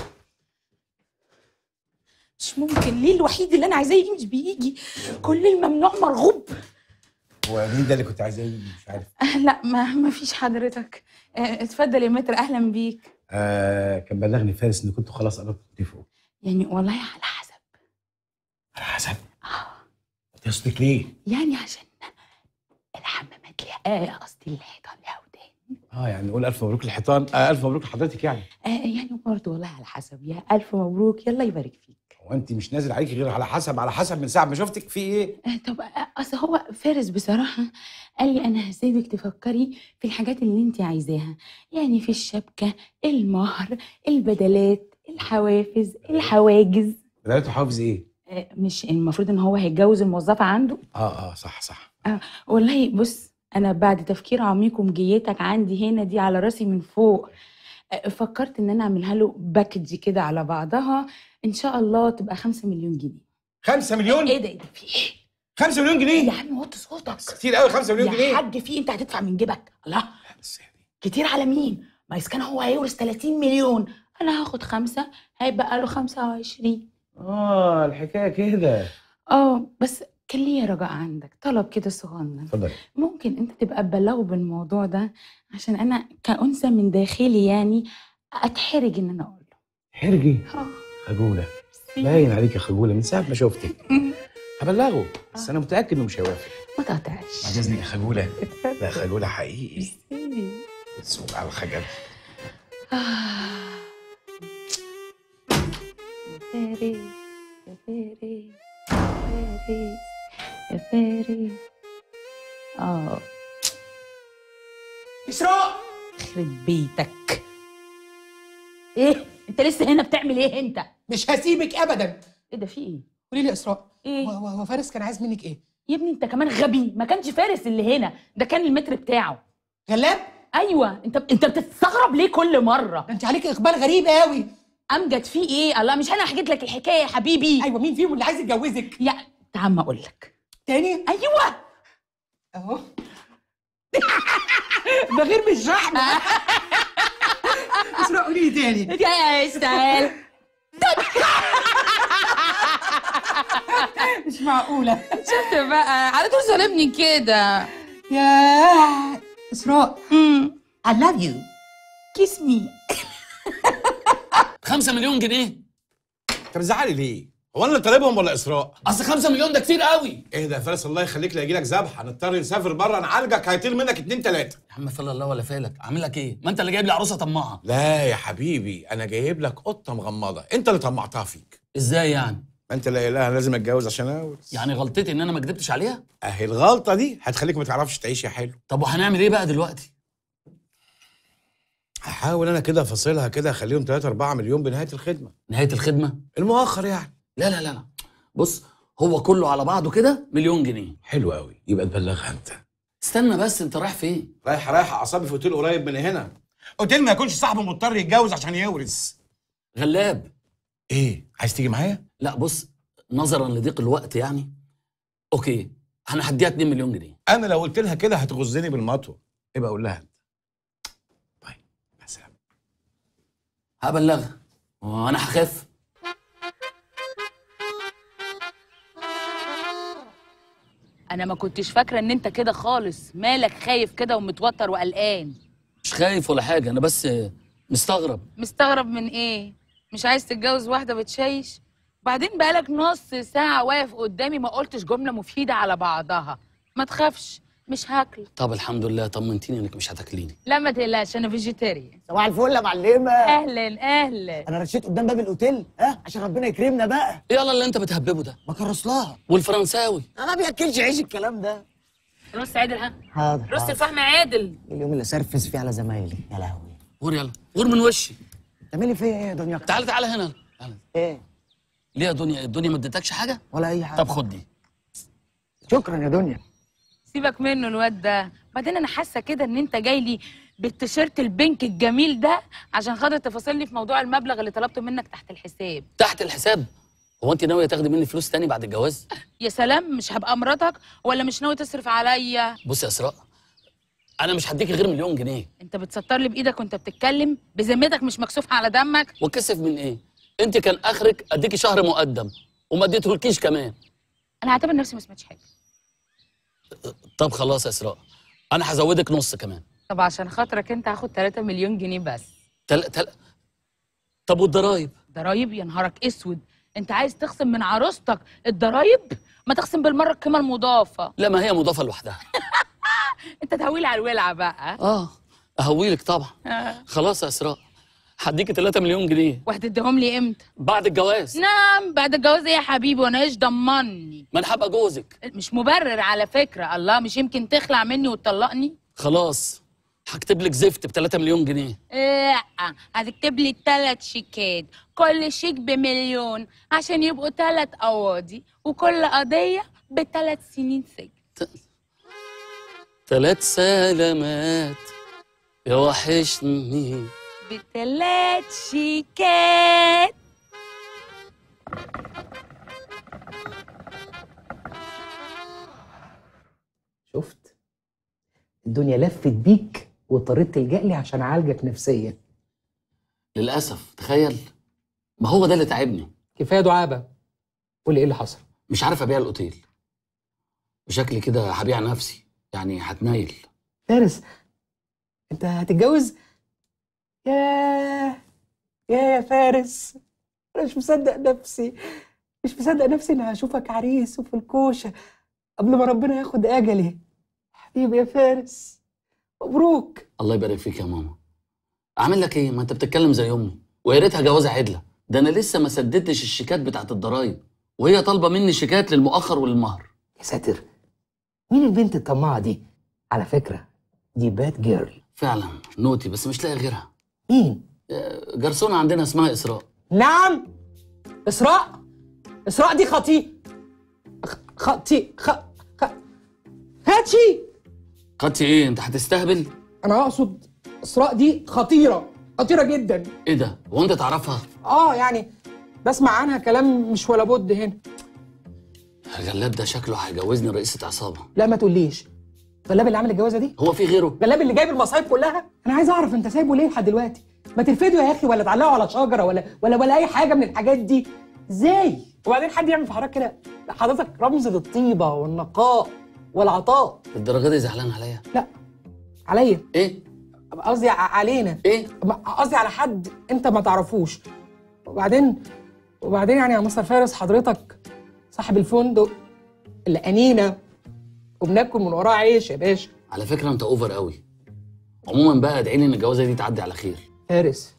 مش ممكن، ليه الوحيد اللي أنا عايزاه يجي مش بيجي؟ كل الممنوع مرغوب. هو مين ده اللي كنت عايزاه يجي؟ مش عارف. أه لا ما مفيش حضرتك. أه اتفضل يا متر، أهلا بيك. آه كان بلغني فارس إن كنتوا خلاص قربتوا تتفقوا. يعني والله على حسب. على حسب؟ آه. قصدك ليه؟ يعني عشان الحمامات ليها آه قصدي الحيطان ليها ودان. اه يعني نقول ألف مبروك للحيطان، آه ألف مبروك لحضرتك يعني. آه يعني برضه والله على حسب، يا ألف مبروك يلا يبارك فيك. وانت مش نازل عليكي غير على حسب على حسب من ساعه ما شفتك في ايه؟ طب اصل هو فارس بصراحه قال لي انا هسيبك تفكري في الحاجات اللي انت عايزاها، يعني في الشبكه، المهر، البدلات، الحوافز، الحواجز. بدلات وحوافز ايه؟ مش المفروض ان هو هيتجوز الموظفه عنده؟ اه اه صح صح. آه والله بص انا بعد تفكير عميق ومجيتك عندي هنا دي على راسي من فوق، فكرت ان انا اعملها له باكج كده على بعضها، ان شاء الله تبقى خمسة مليون جنيه. خمسة مليون؟ ايه ده ايه ده في ايه؟ خمسة مليون جنيه؟ يا عم وطي صوتك. كتير قوي خمسة مليون جنيه. يا حاج في انت هتدفع من جيبك. الله. بس يعني كتير على مين؟ ما اذا كان هو هيورث تلاتين مليون، انا هاخد خمسة هيبقى له خمسة وعشرين. اه الحكاية كده. اه بس كان ليا رجاء عندك، طلب كده صغنن. اتفضل. ممكن انت تبقى تبلغه بالموضوع ده عشان انا كأنثى من داخلي يعني اتحرج ان انا اقول له. تحرجي؟ اه خجولة، باين عليكي خجولة من ساعة ما شفتك. هبلغه بس أنا متأكد إنه مش هيوافق. ما تقطعش. بعد إذنك يا خجولة. لا خجولة حقيقي. ميرسي. بتسوق على الخجل. يا فارس يا فارس يا فارس يا فارس. آه. إسراء. يخرب بيتك. إيه؟ أنت لسه هنا بتعمل إيه أنت؟ مش هسيبك ابدا. ايه ده في ايه؟ قولي لي اسراء، ايه هو فارس كان عايز منك ايه؟ يا ابني انت كمان غبي، ما كانش فارس اللي هنا، ده كان المتر بتاعه. غلاب؟ ايوه. انت انت بتستغرب ليه كل مره؟ انت عليك اقبال غريب قوي. امجد في ايه؟ الله مش انا حكيت لك الحكايه يا حبيبي. ايوه مين فيهم اللي عايز يتجوزك؟ يا تعال اقول لك. تاني؟ ايوه اهو. ده غير مش رحمه. اسراء قولي لي تاني. يا استاهل. مش معقولة. شفت بقى على طول ظالمني كده. يا إسراء I love you kiss me. خمسة مليون جنيه؟ طب زعلي ليه؟ هو أنا طالبهم ولا إسراء؟ أصل خمسة مليون ده كتير قوي. إيه ده يا فارس الله يخليك لا يجيلك ذبح، هنضطر نسافر بره نعالجك هيطير منك اتنين تلاتة. يا عم صلى الله ولا فالك، عامل لك إيه؟ ما أنت اللي جايب لي عروسة طماعة. لا يا حبيبي أنا جايب لك قطة مغمضة، أنت اللي طمعتها فيك. إزاي يعني؟ ما انت لا اله، انا لازم اتجوز عشان اوز. يعني غلطتي ان انا ما كدبتش عليها؟ اهي الغلطه دي هتخليك ما تعرفش تعيش يا حلو. طب وهنعمل ايه بقى دلوقتي؟ هحاول انا كده افاصلها كده اخليهم تلاتة أربعة مليون بنهايه الخدمه. نهايه الخدمه؟ المؤخر يعني. لا لا لا بص هو كله على بعضه كده مليون جنيه. حلو قوي، يبقى تبلغها انت. استنى بس انت رايح فين؟ رايح رايح اعصابي في اوتيل قريب من هنا. اوتيل ما يكونش صاحبه مضطر يتجوز عشان يورث. غلاب. ايه؟ عايز تيجي معايا؟ لا بص نظرا لضيق الوقت يعني اوكي انا هديها اتنين مليون جنيه. انا لو قلت لها كده هتغزني بالمطوه، يبقى اقول لها انت. طيب مع السلامه. هبلغها وانا هخاف. انا ما كنتش فاكره ان انت كده خالص، مالك خايف كده ومتوتر وقلقان؟ مش خايف ولا حاجه، انا بس مستغرب مستغرب من ايه؟ مش عايز تتجوز واحده بتشيش؟ بعدين بقالك نص ساعه واقف قدامي ما قلتش جمله مفيده على بعضها. ما تخافش مش هاكل. طب الحمد لله، طمنتيني انك مش هتاكليني. لا ما تقلقش انا فيجيتيريان. صباح الفل يا معلمه. اهلا اهلا. انا رشيت قدام باب الاوتيل ها عشان ربنا يكرمنا بقى. ايه يلا اللي انت بتهببه ده؟ ما كرس لها. والفرنساوي انا ما بياكلش عيش الكلام ده. رص عادل. ها حاضر. رص الفحم عادل. اليوم اللي سرفس فيه على زمايلي يا لهوي. غور يلا غور من وشي. تعملي فيا ايه يا دنيا؟ تعالى تعالى هنا. ايه ليه يا دنيا؟ الدنيا ما اديتكش حاجه ولا اي حاجه. طب خد دي. شكرا يا دنيا. سيبك منه الواد ده. بعدين انا حاسه كده ان انت جاي لي بالتيشيرت البينك الجميل ده عشان خاطر تفاصلني في موضوع المبلغ اللي طلبته منك تحت الحساب. تحت الحساب؟ هو انت ناويه تاخدي مني فلوس تاني بعد الجواز؟ يا سلام، مش هبقى مراتك ولا مش ناوي تصرف عليا؟ بصي يا اسراء، انا مش هديكي غير مليون جنيه. انت بتستر لي بايدك وانت بتتكلم؟ بذمتك مش مكسوف على دمك؟ وكسف من ايه؟ انت كان اخرك اديكي شهر مقدم وما اديتهولكيش كمان. انا هعتبر نفسي ما سمعتش حاجه. طب خلاص يا اسراء، انا هزودك نص كمان. طب عشان خاطرك انت هاخد تلاتة مليون جنيه بس. تل... تل... طب والضرايب؟ ضرايب؟ يا نهارك اسود، انت عايز تخصم من عروستك الضرايب؟ ما تخصم بالمره القيمه المضافه. لا ما هي مضافه لوحدها. انت تهويلي على الولعه بقى. اه اهويلك طبعا. خلاص يا اسراء، هديكي تلاتة مليون جنيه. وهتديهم لي امتى؟ بعد الجواز. نعم بعد الجواز ايه يا حبيبي وانا ايش ضمني؟ ما انا هبقى جوزك. مش مبرر على فكره. الله، مش يمكن تخلع مني وتطلقني؟ خلاص هكتب لك زفت ب تلاتة مليون جنيه. لا هتكتب لي ثلاث شيكات كل شيك بمليون عشان يبقوا ثلاث قواضي وكل قضيه بثلاث سنين سجن. ثلاث سلامات يا وحشني بثلاث شيكات. شفت؟ الدنيا لفت بيك واضطريت تلجأ لي عشان اعالجك نفسيا. للاسف. تخيل، ما هو ده اللي تعبني. كفايه دعاء بقى، قول لي ايه اللي حصل. مش عارف ابيع الاوتيل بشكل كده، هبيع نفسي يعني، هتنايل. فارس انت هتتجوز؟ ياه ياه يا فارس، أنا مش مصدق نفسي، مش مصدق نفسي إني هشوفك عريس وفي الكوشة قبل ما ربنا ياخد أجلي. حبيبي يا فارس، مبروك. الله يبارك فيك يا ماما. أعمل لك إيه؟ ما أنت بتتكلم زي أمي، ويا ريتها جوازة عدلة. ده أنا لسه ما سددتش الشيكات بتاعت الضرايب، وهي طالبة مني شيكات للمؤخر وللمهر. يا ساتر، مين البنت الطماعة دي؟ على فكرة دي باد جيرل. فعلا نوتي، بس مش لاقي غيرها. مين؟ جرسونة عندنا اسمها إسراء. نعم؟ إسراء؟ إسراء دي خطيب خطيب خ خ هاتشي خطي إيه؟ أنت هتستهبل؟ أنا أقصد إسراء دي خطيرة، خطيرة جدا. إيه ده؟ هو أنت تعرفها؟ آه يعني بسمع عنها كلام مش ولا بد. هنا الغلاب ده شكله هيجوزني رئيسة عصابة. لا ما تقوليش الغلاب اللي عامل الجوازه دي. هو في غيره؟ الغلاب اللي جايب المصايب كلها. انا عايز اعرف انت سايبه ليه لحد دلوقتي؟ ما ترفدوا يا اخي، ولا تعلقوا على شجره ولا ولا ولا اي حاجه من الحاجات دي. ازاي وبعدين حد يعمل في حضرتك كده؟ حضرتك رمز للطيبه والنقاء والعطاء. الدرجه دي زعلان عليا؟ لا عليا ايه؟ قصدي علينا ايه؟ قصدي على حد انت ما تعرفوش. وبعدين وبعدين يعني يا مستر فارس، حضرتك صاحب الفندق اللي قنينا وبناكل من وراه عيش يا باشا. على فكره انت اوفر قوي. عموما بقى ادعي لي ان الجوازه دي تعدي على خير. فارس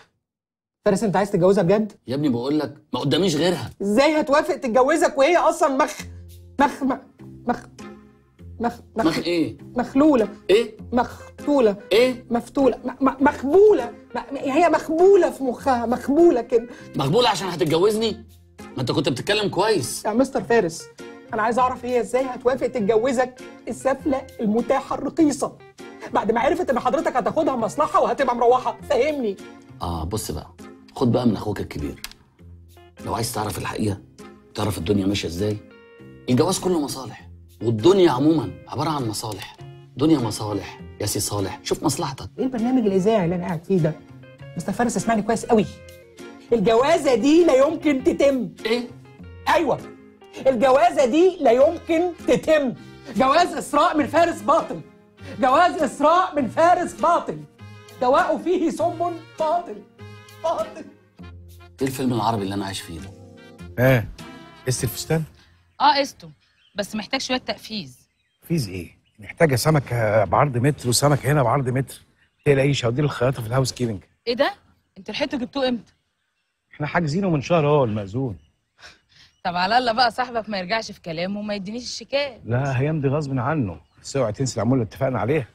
فارس، انت عايز تتجوزها بجد؟ يا ابني بقول لك ما قداميش غيرها. ازاي هتوافق تتجوزك وهي اصلا مخ مخ مخ مخ مخ, مخ, مخ ايه؟ مخلوله. ايه؟ مختوله. ايه؟ مفتوله. مخبوله. هي مخبوله في مخها، مخبوله كده. مخبوله عشان هتتجوزني؟ ما انت كنت بتتكلم كويس يا مستر فارس. أنا عايز أعرف هي إزاي هتوافق تتجوزك السفلة المتاحة الرخيصة بعد ما عرفت إن حضرتك هتاخدها مصلحة وهتبقى مروحة، فهمني. آه بص بقى، خد بقى من أخوك الكبير. لو عايز تعرف الحقيقة، تعرف الدنيا ماشية إزاي، الجواز كله مصالح، والدنيا عموماً عبارة عن مصالح. دنيا مصالح يا سي صالح، شوف مصلحتك. إيه البرنامج الإذاعي اللي أنا قاعد فيه ده؟ مستر فارس اسمعني كويس قوي. الجوازة دي لا يمكن تتم. إيه؟ أيوه الجوازة دي لا يمكن تتم. جواز إسراء من فارس باطل. جواز إسراء من فارس باطل. دواء فيه سم باطل. باطل. ايه الفيلم العربي اللي انا عايش فيه ده؟ اه قست الفستان؟ اه قسته، بس محتاج شويه تقفيز. تقفيز ايه؟ محتاجه سمكه بعرض متر وسمكه هنا بعرض متر. تلاقيش هودي الخياطه في الهاوس كيبنج. ايه ده؟ انتوا لحقتوا جبتوه امتى؟ احنا حاجزينه من شهر اهو المأذون. طب على الله بقى صاحبك ما يرجعش في كلامه وما يدينيش الشيكات. لا هيمضي غصب عنه، بس اوعي تنسي العموله اللي اتفقنا عليها.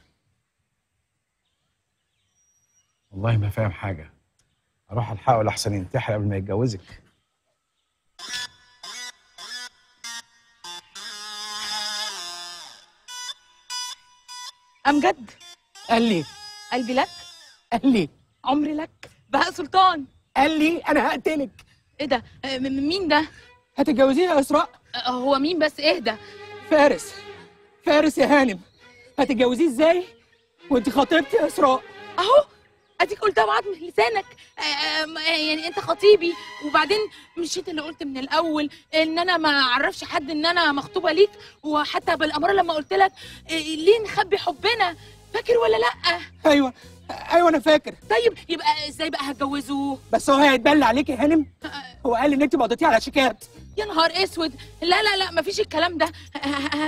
والله ما فاهم حاجه. اروح الحقه لحسن ينتحر قبل ما يتجوزك. امجد قال لي قلبي لك، قال لي عمري لك، بهاء سلطان قال لي انا هقتلك. ايه ده؟ مين ده؟ هتتجوزيه يا اسراء؟ هو مين بس؟ اهدى. فارس، فارس يا هانم. هتتجوزيه ازاي وانت خطيبتي يا اسراء؟ اهو اديك قلتها بعض من لسانك. يعني انت خطيبي، وبعدين مش انت اللي قلت من الاول ان انا ما اعرفش حد ان انا مخطوبه ليك، وحتى بالاماره لما قلت لك ليه نخبي حبنا، فاكر ولا لا؟ ايوه ايوه انا فاكر. طيب يبقى ازاي بقى هتجوزوه؟ بس هو هيتبلى عليك يا هانم. هو قال ان انت مضيتيه على شيكات. يا نهار اسود، لا لا لا مفيش الكلام ده.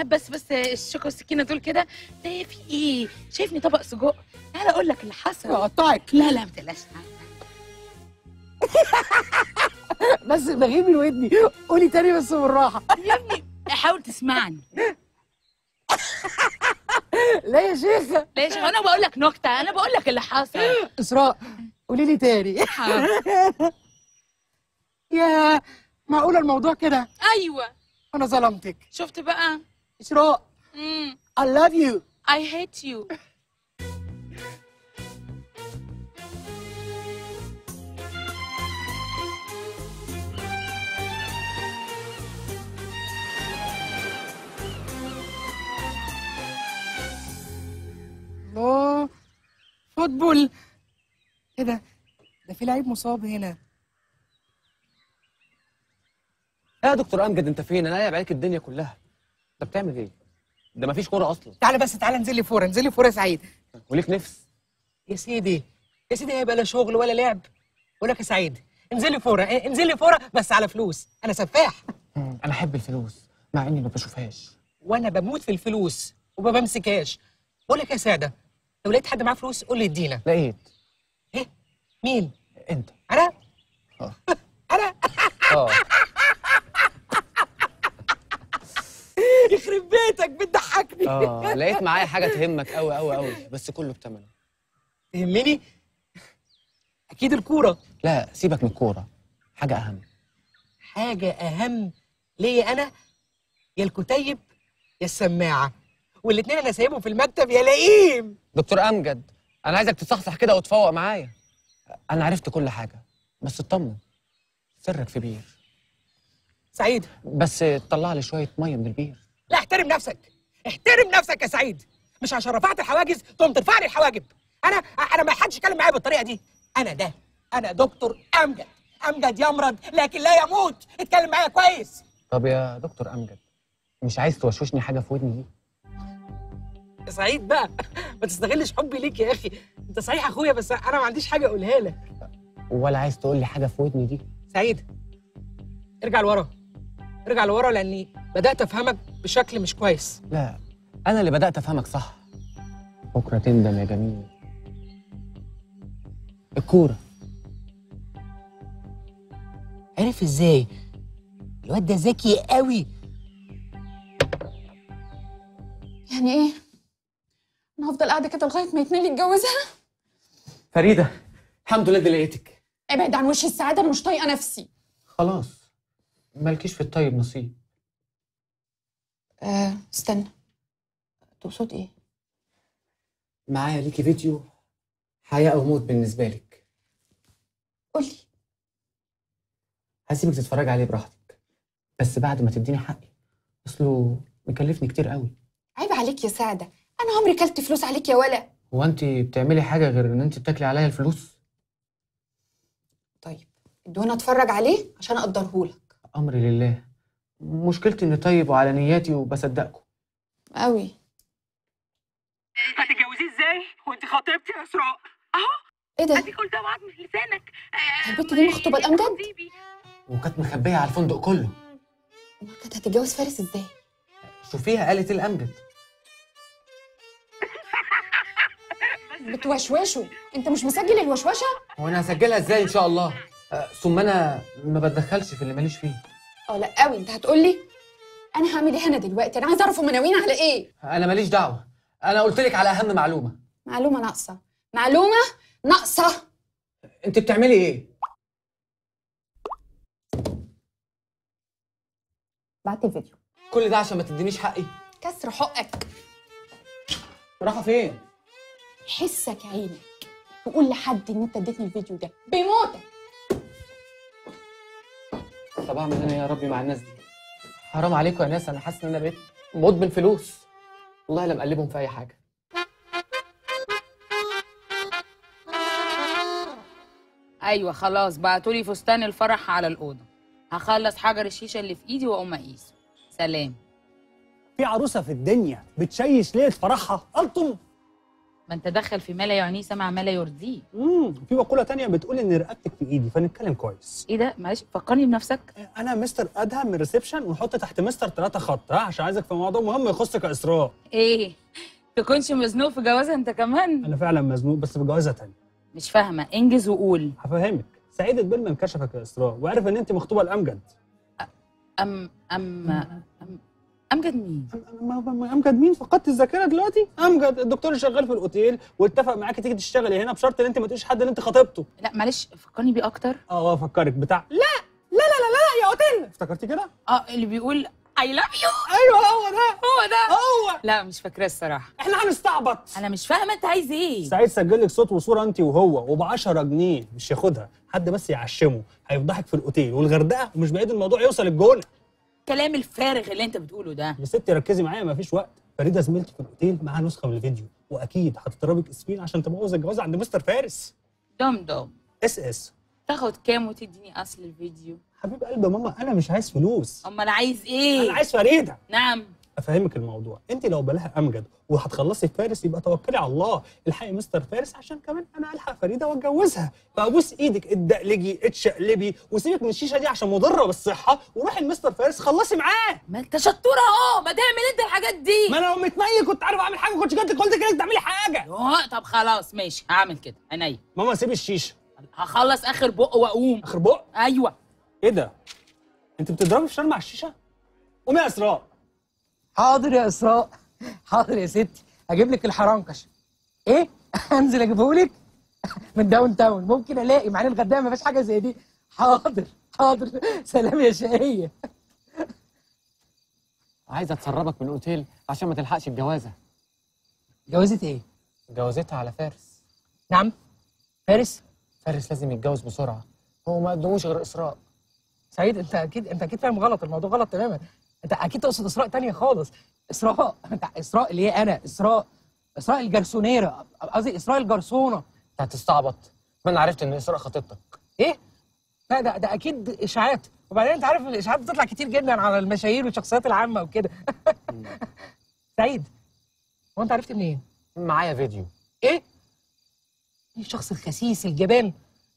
بس بس الشوكه والسكينه دول كده، ده في ايه؟ شايفني طبق سجق؟ تعالى اقول لك اللي حصل. هقطعك. لا لا ما تقلقش. بس دماغي من ودني، قولي تاني بس بالراحه. يا ابني حاول تسمعني. لا يا شيخ لا يا شيخ، انا بقول لك نكته، انا بقول لك اللي حصل. اسراء قولي لي تاني. يا معقوله الموضوع كده؟ ايوه. انا ظلمتك. شفت بقى اسراء؟ امم I love you I hate you. اوه فوتبول. ايه ده؟ ده في لعيب مصاب هنا. ايه يا دكتور امجد انت فين؟ انا قايب عليك الدنيا كلها. انت بتعمل ايه؟ ده مفيش كوره اصلا. تعالى بس تعالى انزل لي فوره، انزل لي فوره يا سعيد. وليك نفس؟ يا سيدي يا سيدي ايه بقى، لا شغل ولا لعب. بقول لك يا سعيد انزل لي فوره، انزل لي فوره بس على فلوس. انا سفاح. انا احب الفلوس مع اني ما بشوفهاش. وانا بموت في الفلوس وما بمسكهاش. بقول لك يا ساده لو لقيت حد معاه فلوس قول لي ادينا. لقيت. ايه؟ مين؟ انت. انا؟ اه انا؟ اه يخرب بيتك بتضحكني. اه لقيت معايا حاجه تهمك قوي قوي قوي، بس كله بتمنه. تهمني؟ اكيد الكوره. لا سيبك من الكوره، حاجه اهم. حاجه اهم ليا انا؟ يا الكتيب يا السماعه، والاثنين انا سايبهم في المكتب يا لئيم. دكتور امجد انا عايزك تصحصح كده وتفوق معايا. انا عرفت كل حاجه بس اطمن، سرك في بير. سعيد بس طلع لي شويه ميه من البير. لا احترم نفسك، احترم نفسك يا سعيد. مش عشان رفعت الحواجز تقوم ترفعني الحواجب. انا انا ما حدش يتكلم معايا بالطريقه دي. انا ده انا دكتور امجد. امجد يمرض لكن لا يموت. اتكلم معايا كويس. طب يا دكتور امجد مش عايز توشوشني حاجه في ودني دي؟ يا سعيد بقى ما تستغلش حبي ليك يا اخي. انت صحيح اخويا بس انا ما عنديش حاجه اقولها لك ولا عايز تقول لي حاجه في ودني دي. سعيد ارجع لورا، ارجع لورا لاني بدات افهمك بشكل مش كويس. لا انا اللي بدات افهمك صح. بكره تندم يا جميل. الكوره عرف ازاي؟ الواد ده ذكي قوي. يعني ايه؟ أنا هفضل قاعدة كده لغاية ما يتملي يتجوزها؟ فريدة الحمد لله دي لقيتك. ابعد عن وش السعادة، أنا مش طايقة نفسي. خلاص مالكيش في الطيب نصيب. أه استنى، تقصد إيه؟ معايا ليكي فيديو حياة أو موت بالنسبة لك. قولي. هسيبك تتفرج عليه براحتك بس بعد ما تديني حقي، أصله مكلفني كتير قوي. عيب عليك يا سعادة، أنا عمري كلت فلوس عليك يا ولا. هو أنت بتعملي حاجة غير إن أنت بتاكلي عليا الفلوس؟ طيب ادوني أتفرج عليه عشان أقدرهولك. أمري لله. مشكلتي إني طيب وعلى نياتي وبصدقكم. أوي. هتتجوزيه إزاي وأنت خطيبتي يا إسراء؟ اهو. ايه ده؟ ادي كل ده وقعد من لسانك. البت دي مخطوبه لامجد؟ وكانت مخبيه على الفندق كله. امال كانت هتتجوز فارس ازاي؟ شوفيها قالت ايه لامجد. بتوشوشه، انت مش مسجل الوشوشه؟ هو انا هسجلها ازاي ان شاء الله؟ ثم انا ما بتدخلش في اللي ماليش فيه. اه لا قوي، انت هتقول لي انا هعمل ايه هنا دلوقتي؟ انا عايز اعرف هم ناويين على ايه؟ انا ماليش دعوه، انا قلت لك على اهم معلومه. معلومه ناقصه، معلومه ناقصه. انت بتعملي ايه؟ بعت الفيديو. كل ده عشان ما تدينيش حقي؟ كسر حقك. راحه فين؟ حسك عينك تقول لحد ان انت اديتني الفيديو ده بموتك. طب اعمل انا يا ربي مع الناس دي؟ حرام عليكم يا ناس، انا حاسس ان انا بقيت مدمن فلوس. والله لا مقلبهم في اي حاجه. ايوه خلاص، بعتولي فستان الفرح على الاوضه، هخلص حجر الشيشه اللي في ايدي واقوم اقيسه. سلام. في عروسه في الدنيا بتشيش ليله فرحها انتم؟ من تدخل في ما لا يعنيه سمع ما لا يرضيه. امم في مقوله تانية بتقول ان رقبتك في ايدي، فنتكلم كويس. ايه ده؟ معلش فكرني بنفسك. انا مستر ادهم من الريسبشن، ونحط تحت مستر ثلاثة خط، ها عشان عايزك في موضوع مهم يخصك يا اسراء. ايه؟ تكونش مزنوق في جوازها انت كمان؟ انا فعلا مزنوق بس في جوازها تانية. مش فاهمه، انجز وقول. هفهمك، سعيدة بيلما انكشفك يا اسراء، وعرف ان انت مخطوبه لامجد. ام ام ام امجد مين؟ امجد مين؟ فقدت الذاكره دلوقتي؟ امجد الدكتور اللي شغال في الاوتيل واتفق معاكي تيجي تشتغلي هنا بشرط ان انت ما تقوليش حد ان انت خطيبته. لا معلش فكرني بيه اكتر. اه افكرك بتاع لا لا لا لا لا يا اوتيل، افتكرتي كده؟ اه اللي بيقول اي لاف يو. ايوه هو ده هو ده هو. لا مش فاكراه الصراحه، احنا هنستعبط. انا مش فاهمه انت عايز ايه؟ سعيد سجل لك صوت وصوره انت وهو، وب عشرة جنيه مش ياخدها، حد بس يعشمه، هيفضحك في الاوتيل والغردقه، ومش بعيد الموضوع يوصل الجونه. الكلام الفارغ اللي انت بتقوله ده يا ستي ركزي معايا مفيش وقت. فريده زميلتي في الاوتيل معاها نسخه من الفيديو، واكيد هتضربك اسفين عشان تبوظ الجواز عند مستر فارس. دم دم اس اس تاخد كام وتديني اصل الفيديو؟ حبيب قلب ماما انا مش عايز فلوس. امال عايز ايه؟ انا عايز فريده. نعم افهمك الموضوع، انت لو بلاها امجد وهتخلصي فارس يبقى توكلي على الله، الحقي مستر فارس عشان كمان انا الحق فريده واتجوزها، فابوس ايدك اتدقلجي اتشقلبي وسيبك من الشيشه دي عشان مضره بالصحه، وروحي لمستر فارس خلصي معاه. ما انت شطوره اهو، ما تعمل انت الحاجات دي. ما انا لو متنيه كنت عارف اعمل حاجه، كنت جات لك قلت لك انك تعملي حاجه. طب خلاص ماشي هعمل كده. عينيا ماما سيبي الشيشه، هخلص اخر بق واقوم. اخر بق؟ ايوه. ايه ده؟ انت بتضربي في شرم على الشيشه؟ قومي يا اسراء. حاضر يا اسراء، حاضر يا ستي، هجيب لك الحرنكش. ايه؟ انزل اجيبه لك من داون تاون، ممكن الاقي مع ان الغداء ما فيهاش حاجه زي دي. حاضر حاضر، سلام يا شقيه. عايزه اتسربك من الاوتيل عشان ما تلحقش الجوازه. جوازه ايه؟ جوازتها على فارس. نعم؟ فارس؟ فارس لازم يتجوز بسرعه، هو ما قدموش غير اسراء. سعيد انت اكيد انت اكيد فاهم غلط، الموضوع غلط تماما. انت اكيد تقصد اسراء تانية خالص. اسراء اسراء اللي هي انا، اسراء اسراء الجرسونيره، قصدي اسراء الجرسونه. انت هتستعبط، ما انا عرفت ان اسراء خطيبتك. ايه؟ لا ده ده اكيد اشاعات، وبعدين انت عارف الاشاعات بتطلع كتير جدا على المشاهير والشخصيات العامه وكده. سعيد هو انت عرفت منين؟ إيه؟ معايا فيديو. ايه؟ ايه الشخص الخسيس الجبان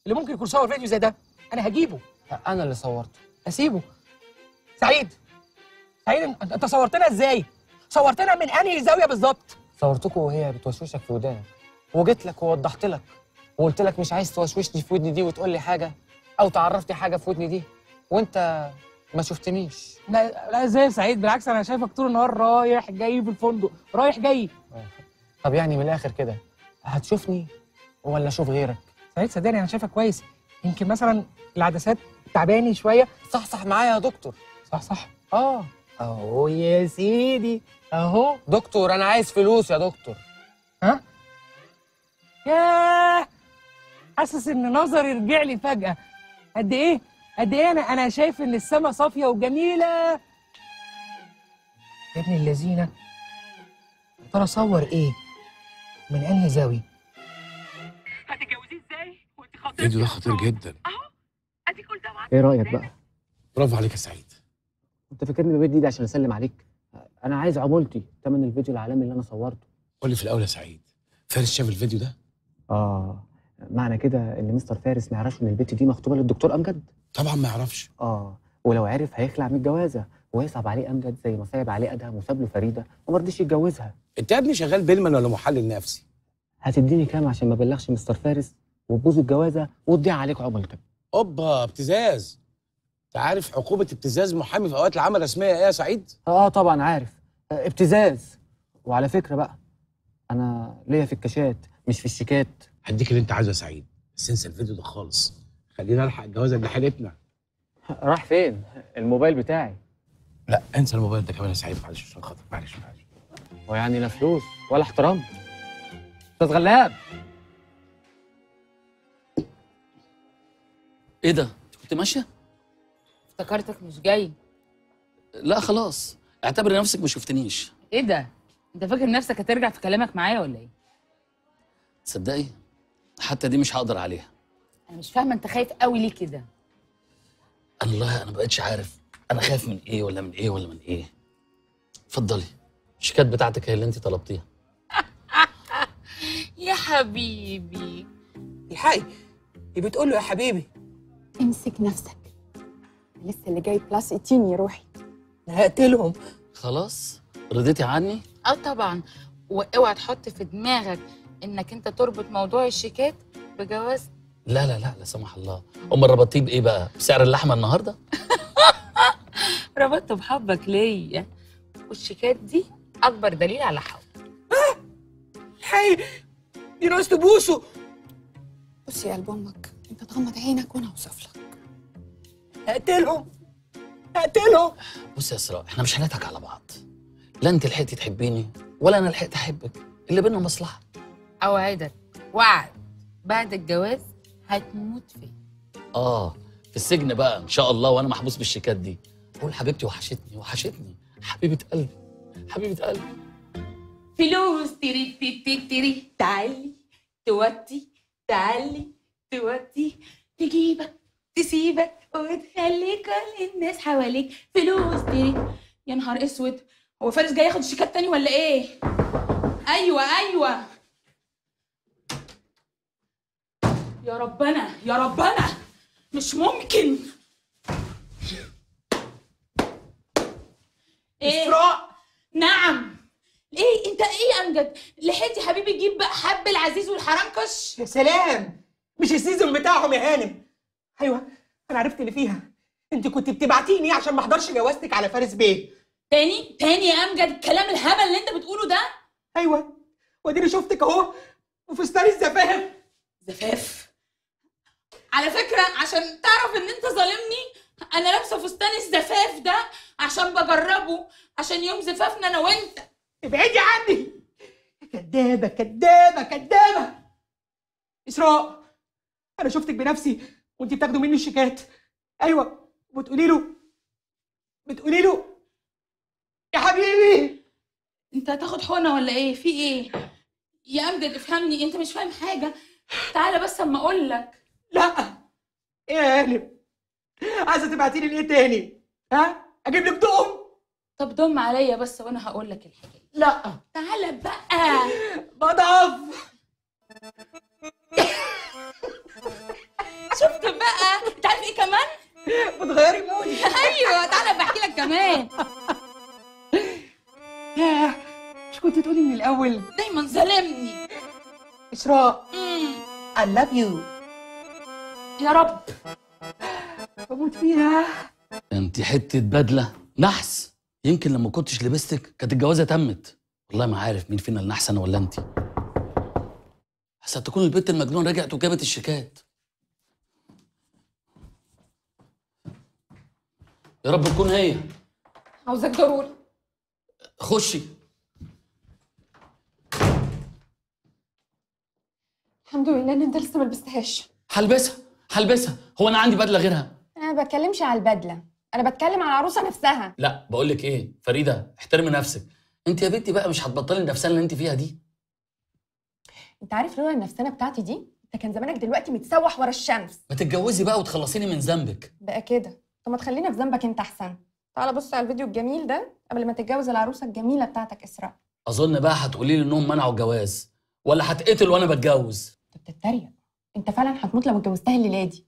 اللي ممكن يكون صور فيديو زي ده؟ انا هجيبه. انا اللي صورته. اسيبه؟ سعيد سعيد انت صورتنا ازاي؟ صورتنا من انهي زاويه بالظبط؟ صورتكوا وهي بتوشوشك في ودانك، وجيت لك ووضحت لك وقلت لك مش عايز توشوشني في ودني دي وتقول لي حاجه او تعرفتي حاجه في ودني دي، وانت ما شفتنيش. لا لا ازاي يا سعيد؟ بالعكس انا شايفك طول النهار رايح جاي في الفندق، رايح جاي. طب يعني من الاخر كده هتشوفني ولا اشوف غيرك؟ سعيد صدقني انا شايفك كويس، يمكن مثلا العدسات تعباني شويه. صح صح معايا يا دكتور. صح صح اه اهو يا سيدي اهو. دكتور انا عايز فلوس يا دكتور. ها؟ ياه حاسس ان نظري رجع لي فجأة. قد ايه؟ قد ايه انا انا شايف ان السما صافية وجميلة. يا ابن اللذينة يا ترى اصور ايه؟ من انهي زاوية؟ هتتجوزيه ازاي؟ وانت خطير. الفيديو ده خطير جدا. اهو ادي كل ده. ايه رأيك بقى؟ برافو عليك يا سعيد. انت فاكرني ببيت دي عشان اسلم عليك؟ انا عايز عمولتي تمن الفيديو العالمي اللي انا صورته. قول لي في الاول يا سعيد، فارس شاف الفيديو ده؟ اه معنى كده ان مستر فارس ما يعرفش ان البت دي مخطوبه للدكتور امجد؟ طبعا ما يعرفش. اه، ولو عرف هيخلع من الجوازه ويصعب عليه امجد زي ما صعب عليه ادهم وساب له فريده وما رضيش يتجوزها. انت يا ابني شغال بيلمان ولا محلل نفسي؟ هتديني كام عشان ما ابلغش مستر فارس وتبوظ الجوازه وتضيع عليك عملتك؟ اوبا، ابتزاز. انت عارف عقوبه ابتزاز محامي في اوقات العمل اسمها ايه يا سعيد؟ اه طبعا عارف، ابتزاز. وعلى فكره بقى انا ليا في الكاشات مش في الشيكات. هديك اللي انت عايزه يا سعيد، بس انسى الفيديو ده خالص، خلينا نلحق الجوازه اللي حلتنا. راح فين؟ الموبايل بتاعي. لا انسى الموبايل ده كمان يا سعيد، معلش عشان خاطرك، معلش معلش. هو يعني لا فلوس ولا احترام؟ استاذ غلاب. ايه ده؟ كنت ماشيه؟ افتكرتك مش جاي. لا خلاص، اعتبر نفسك ما شفتنيش. ايه ده؟ انت فاكر نفسك هترجع في كلامك معايا ولا ايه؟ تصدقي حتى دي مش هقدر عليها. انا مش فاهمه انت خايف قوي ليه كده؟ الله، انا ما بقتش عارف انا خايف من ايه ولا من ايه ولا من ايه. اتفضلي، الشيكات بتاعتك هي اللي انت طلبتيها. يا حبيبي الحقي، دي بتقول له يا حبيبي امسك نفسك، لسه اللي جاي بلاس تمنتاشر يا روحي، انا هقتلهم. خلاص رضيتي عني؟ اه طبعا، واوعى تحط في دماغك انك انت تربط موضوع الشيكات بجواز. لا لا لا لا سمح الله، امال ربطتيه بايه بقى؟ بسعر اللحمه النهارده؟ ربطته بحبك ليا، والشيكات دي اكبر دليل على حبك. اه الحقي، دي ناقص تبوسه. بصي يا قلب امك، انت تغمض عينك وانا اوصف لك. هقتلهم هقتلهم. بصي يا اسراء، احنا مش هنضحك على بعض، لا انت لحقتي تحبيني ولا انا لحقت احبك، اللي بينا مصلحه. اوعدك وعد بعد الجواز هتموت فيه. اه في السجن بقى ان شاء الله، وانا محبوس بالشيكات دي اقول حبيبتي وحشتني وحشتني، حبيبه قلبي حبيبه قلبي. فلوس تري تري تري تري، تعالي توطي تعالي توطي، تجيبك تسيبك وتخلي كل الناس حواليك. فلوس تري. يا نهار اسود، هو فارس جاي ياخد الشيكات تاني ولا ايه؟ ايوه ايوه يا ربنا يا ربنا، مش ممكن. ايه؟ اسراء. نعم. ايه انت ايه امجد؟ لحقت يا حبيبي تجيب بقى حب العزيز والحرنكش؟ يا سلام، مش السيزون بتاعهم يا هانم. ايوه انا عرفت اللي فيها، انت كنت بتبعتيني عشان ما احضرش جوازتك على فارس بيه. تاني تاني يا امجد الكلام الهبل اللي انت بتقوله ده؟ ايوه، واديني شفتك اهو وفستان الزفاف. زفاف؟ على فكرة عشان تعرف ان انت ظالمني، انا لابسة فستان الزفاف ده عشان بجربه، عشان يوم زفافنا انا وانت. ابعدي عني كدابة كدابة كدابة. اسراء، انا شفتك بنفسي وانت بتاخدي مني الشيكات. ايوه، وبتقولي له بتقولي له يا حبيبي. انت هتاخد حقنة ولا ايه؟ في ايه؟ يا امجد افهمني، انت مش فاهم حاجة، تعالى بس اما اقول لك. لا ايه يا هانم، عايزه تبعتي لي الايه تاني؟ ها؟ اجيب لك دقم؟ طب دم عليا بس وانا هقول لك الحكايه. لا تعالى بقى. بضعف. شفت بقى؟ انت عارف ايه كمان؟ بتغيري مودي. ايوه تعالى بحكي لك كمان. ياه، مش كنت تقولي من الاول؟ دايما ظالمني. اسراء، I love you. يا رب بموت فيها. انت حته بدله نحس، يمكن لما كنتش لبستك كانت الجوازه تمت. والله ما عارف مين فينا النحس، انا ولا انت. حسيت تكون البنت المجنون رجعت وجابت الشيكات. يا رب تكون هي. عاوزاك ضروري. خشي. الحمد لله ان انت لسه ما لبستهاش. هلبسها هلبسها، هو انا عندي بدله غيرها؟ انا ما بتكلمش على البدله، انا بتكلم على العروسه نفسها. لا بقول لك ايه، فريده احترمي نفسك، انت يا بنتي بقى مش هتبطلي النفسانه اللي انت فيها دي. انت عارف لولا النفسانه بتاعتي دي انت كان زمانك دلوقتي متسوح ورا الشمس. ما تتجوزي بقى وتخلصيني من ذنبك بقى كده. طب ما تخلينا في ذنبك انت احسن. تعالى بص على الفيديو الجميل ده قبل ما تتجوز العروسه الجميله بتاعتك اسراء. اظن بقى هتقولي لي انهم منعوا الجواز، ولا هتقتل وانا بتجوز؟ انت بتتريق. انت فعلا هتموت لو اتجوزتها الليله دي.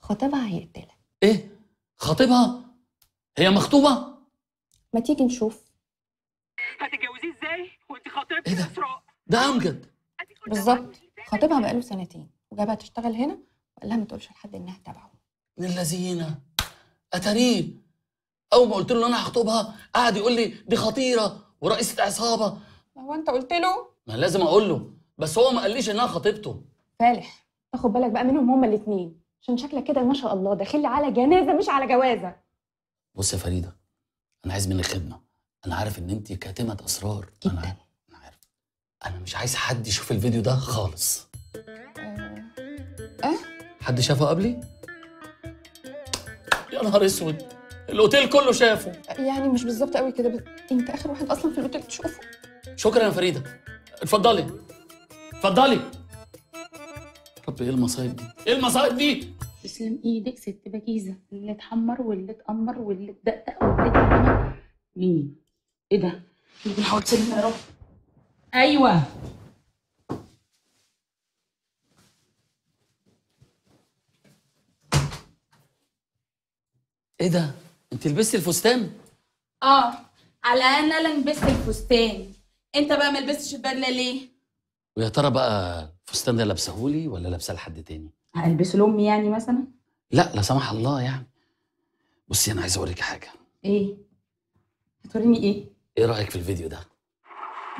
خطيبها هيقتلك. ايه؟ خطيبها؟ هي مخطوبه؟ ما تيجي نشوف هتتجوزيه ازاي وانت خطيبتي اسراء. ده امجد بالظبط، خطيبها بقاله سنتين وجابها تشتغل هنا وقال لها ما تقولش لحد انها تابعه. من الذين اتاريه اول ما قلت له انا هخطبها قعد يقول لي دي خطيره ورئيسه عصابه. ما هو انت قلت له؟ ما لازم اقول له، بس هو ما قاليش انها خطيبته. فالح تاخد بالك بقى منهم هما الاثنين، عشان شكلك كده ما شاء الله داخل على جنازه مش على جوازه. بص يا فريده، انا عايز منك خدمه. انا عارف ان انت كاتمه اسرار جدا. انا عارف. انا عارف انا مش عايز حد يشوف الفيديو ده خالص. اه حد شافه قبلي؟ يا نهار اسود، الاوتيل كله شافه. يعني مش بالظبط قوي كده، بس انت اخر واحد اصلا في الاوتيل تشوفه. شكرا يا فريده، اتفضلي اتفضلي. رب ايه المصايب دي؟ ايه المصايب دي؟ تسلم ايدك ست بكيزه، اللي اتحمر واللي اتأمر واللي اتدقدق واللي اتدقدق. مين؟ ايه ده؟ مين حاول تسلم يا رب؟ ايوه ايه ده؟ انت لبستي الفستان؟ اه على انا اللي لبست الفستان، انت بقى ما لبستش البدله ليه؟ ويا ترى بقى الفستان ده لابسهولي ولا لابساه لحد تاني؟ هلبسه لامي يعني مثلا؟ لا لا سمح الله يعني. بصي انا عايز اوريكي حاجه. ايه؟ هتوريني ايه؟ ايه رايك في الفيديو ده؟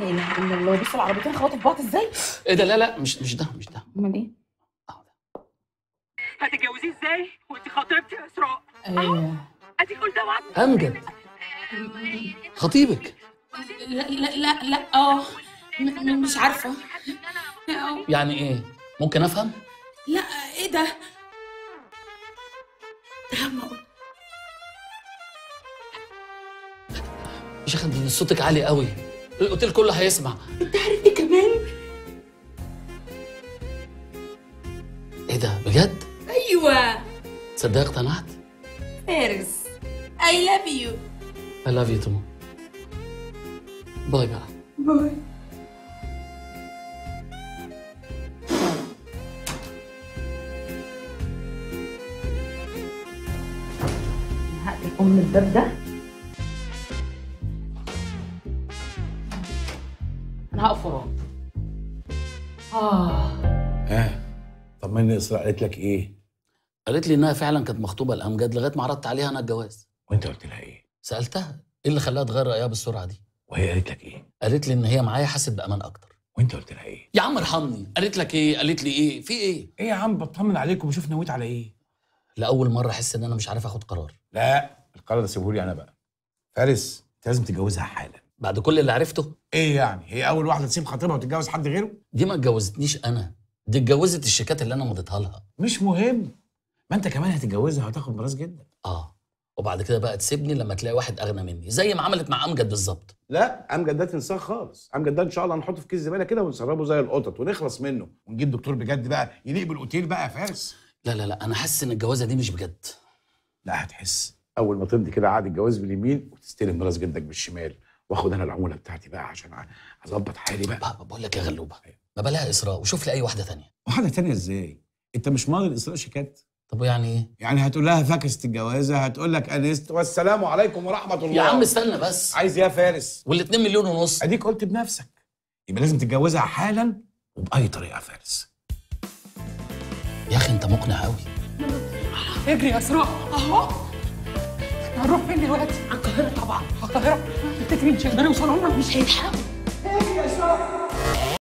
لا اله الا الله، بص العربيتين خبطوا في بعض ازاي؟ ايه ده؟ لا لا مش مش ده مش ده. امال ايه؟ اهو ده. هتتجوزيه ازاي وانت خطيبتي اسراء؟ ايوه اديك قلت وعدت. امجد خطيبك؟ لا لا لا لا اه مش عارفه. يعني ايه؟ ممكن افهم؟ لا ايه ده؟ ده مش يا خالد صوتك عالي قوي، الاوتيل كله هيسمع. انت عارف ايه كمان؟ ايه ده بجد؟ ايوه تصدقي اقتنعت؟ فارس I love you. I love you too. باي بقى. باي. هقفل أم الباب ده. أنا هقف وراه. آه. ها طمني، إسراء قالت لك إيه؟ قالت لي إنها فعلا كانت مخطوبة لأمجد لغاية ما عرضت عليها أنا الجواز. وانت قلت لها ايه؟ سالتها ايه اللي خلاها تغير رايها بالسرعه دي؟ وهي قالت لك ايه؟ قالت لي ان هي معايا حاسس بامان اكتر. وانت قلت لها ايه؟ يا عم ارحمني. قالت لك ايه؟ قالت لي ايه؟ في ايه؟ ايه يا عم بطمن عليكم وشوف نويت على ايه؟ لاول مره احس ان انا مش عارف اخد قرار. لا القرار ده سيبهولي انا بقى. فارس انت لازم تتجوزها حالا بعد كل اللي عرفته. ايه يعني؟ هي اول واحده تسيب خطيبها وتتجوز حد غيره؟ دي ما اتجوزتنيش انا، دي اتجوزت الشيكات اللي انا مضيتها لها. مش مهم، ما انت كمان هتتجوزها وهتاخد براس جدا. اه وبعد كده بقى تسيبني لما تلاقي واحد اغنى مني زي ما عملت مع امجد بالظبط. لا امجد ده تنساه خالص، امجد ده ان شاء الله هنحطه في كيس زباله كده ونسربه زي القطط ونخلص منه ونجيب دكتور بجد بقى يليق بالاوتيل بقى يا فارس. لا لا لا انا حاسس ان الجوازه دي مش بجد. لا هتحس اول ما تمضي كده عقد الجواز باليمين وتستلم راس جدك بالشمال، واخد انا العموله بتاعتي بقى عشان اظبط حالي بقى. بقى بقول لك يا غلوبه ما بلاها اسراء وشوف لي اي واحده ثانيه. واحده ثانيه ازاي؟ انت مش ماضي لاسراء شيكات؟ طب يعني ايه؟ يعني هتقول لها فاكست الجوازه، هتقول لك انست والسلام عليكم ورحمه الله. يا عم استنى بس. عايز ايه يا فارس؟ والاتنين مليون ونص. اديك قلت بنفسك، يبقى لازم تتجوزها حالا وباي طريقه يا فارس. يا اخي انت مقنع قوي. اجري يا اسراء اهو. هنروح فين دلوقتي؟ على القاهره طبعا، على القاهره. تفتكري مش هيقدروا يوصلوا لنا؟ مش هيلحقوا.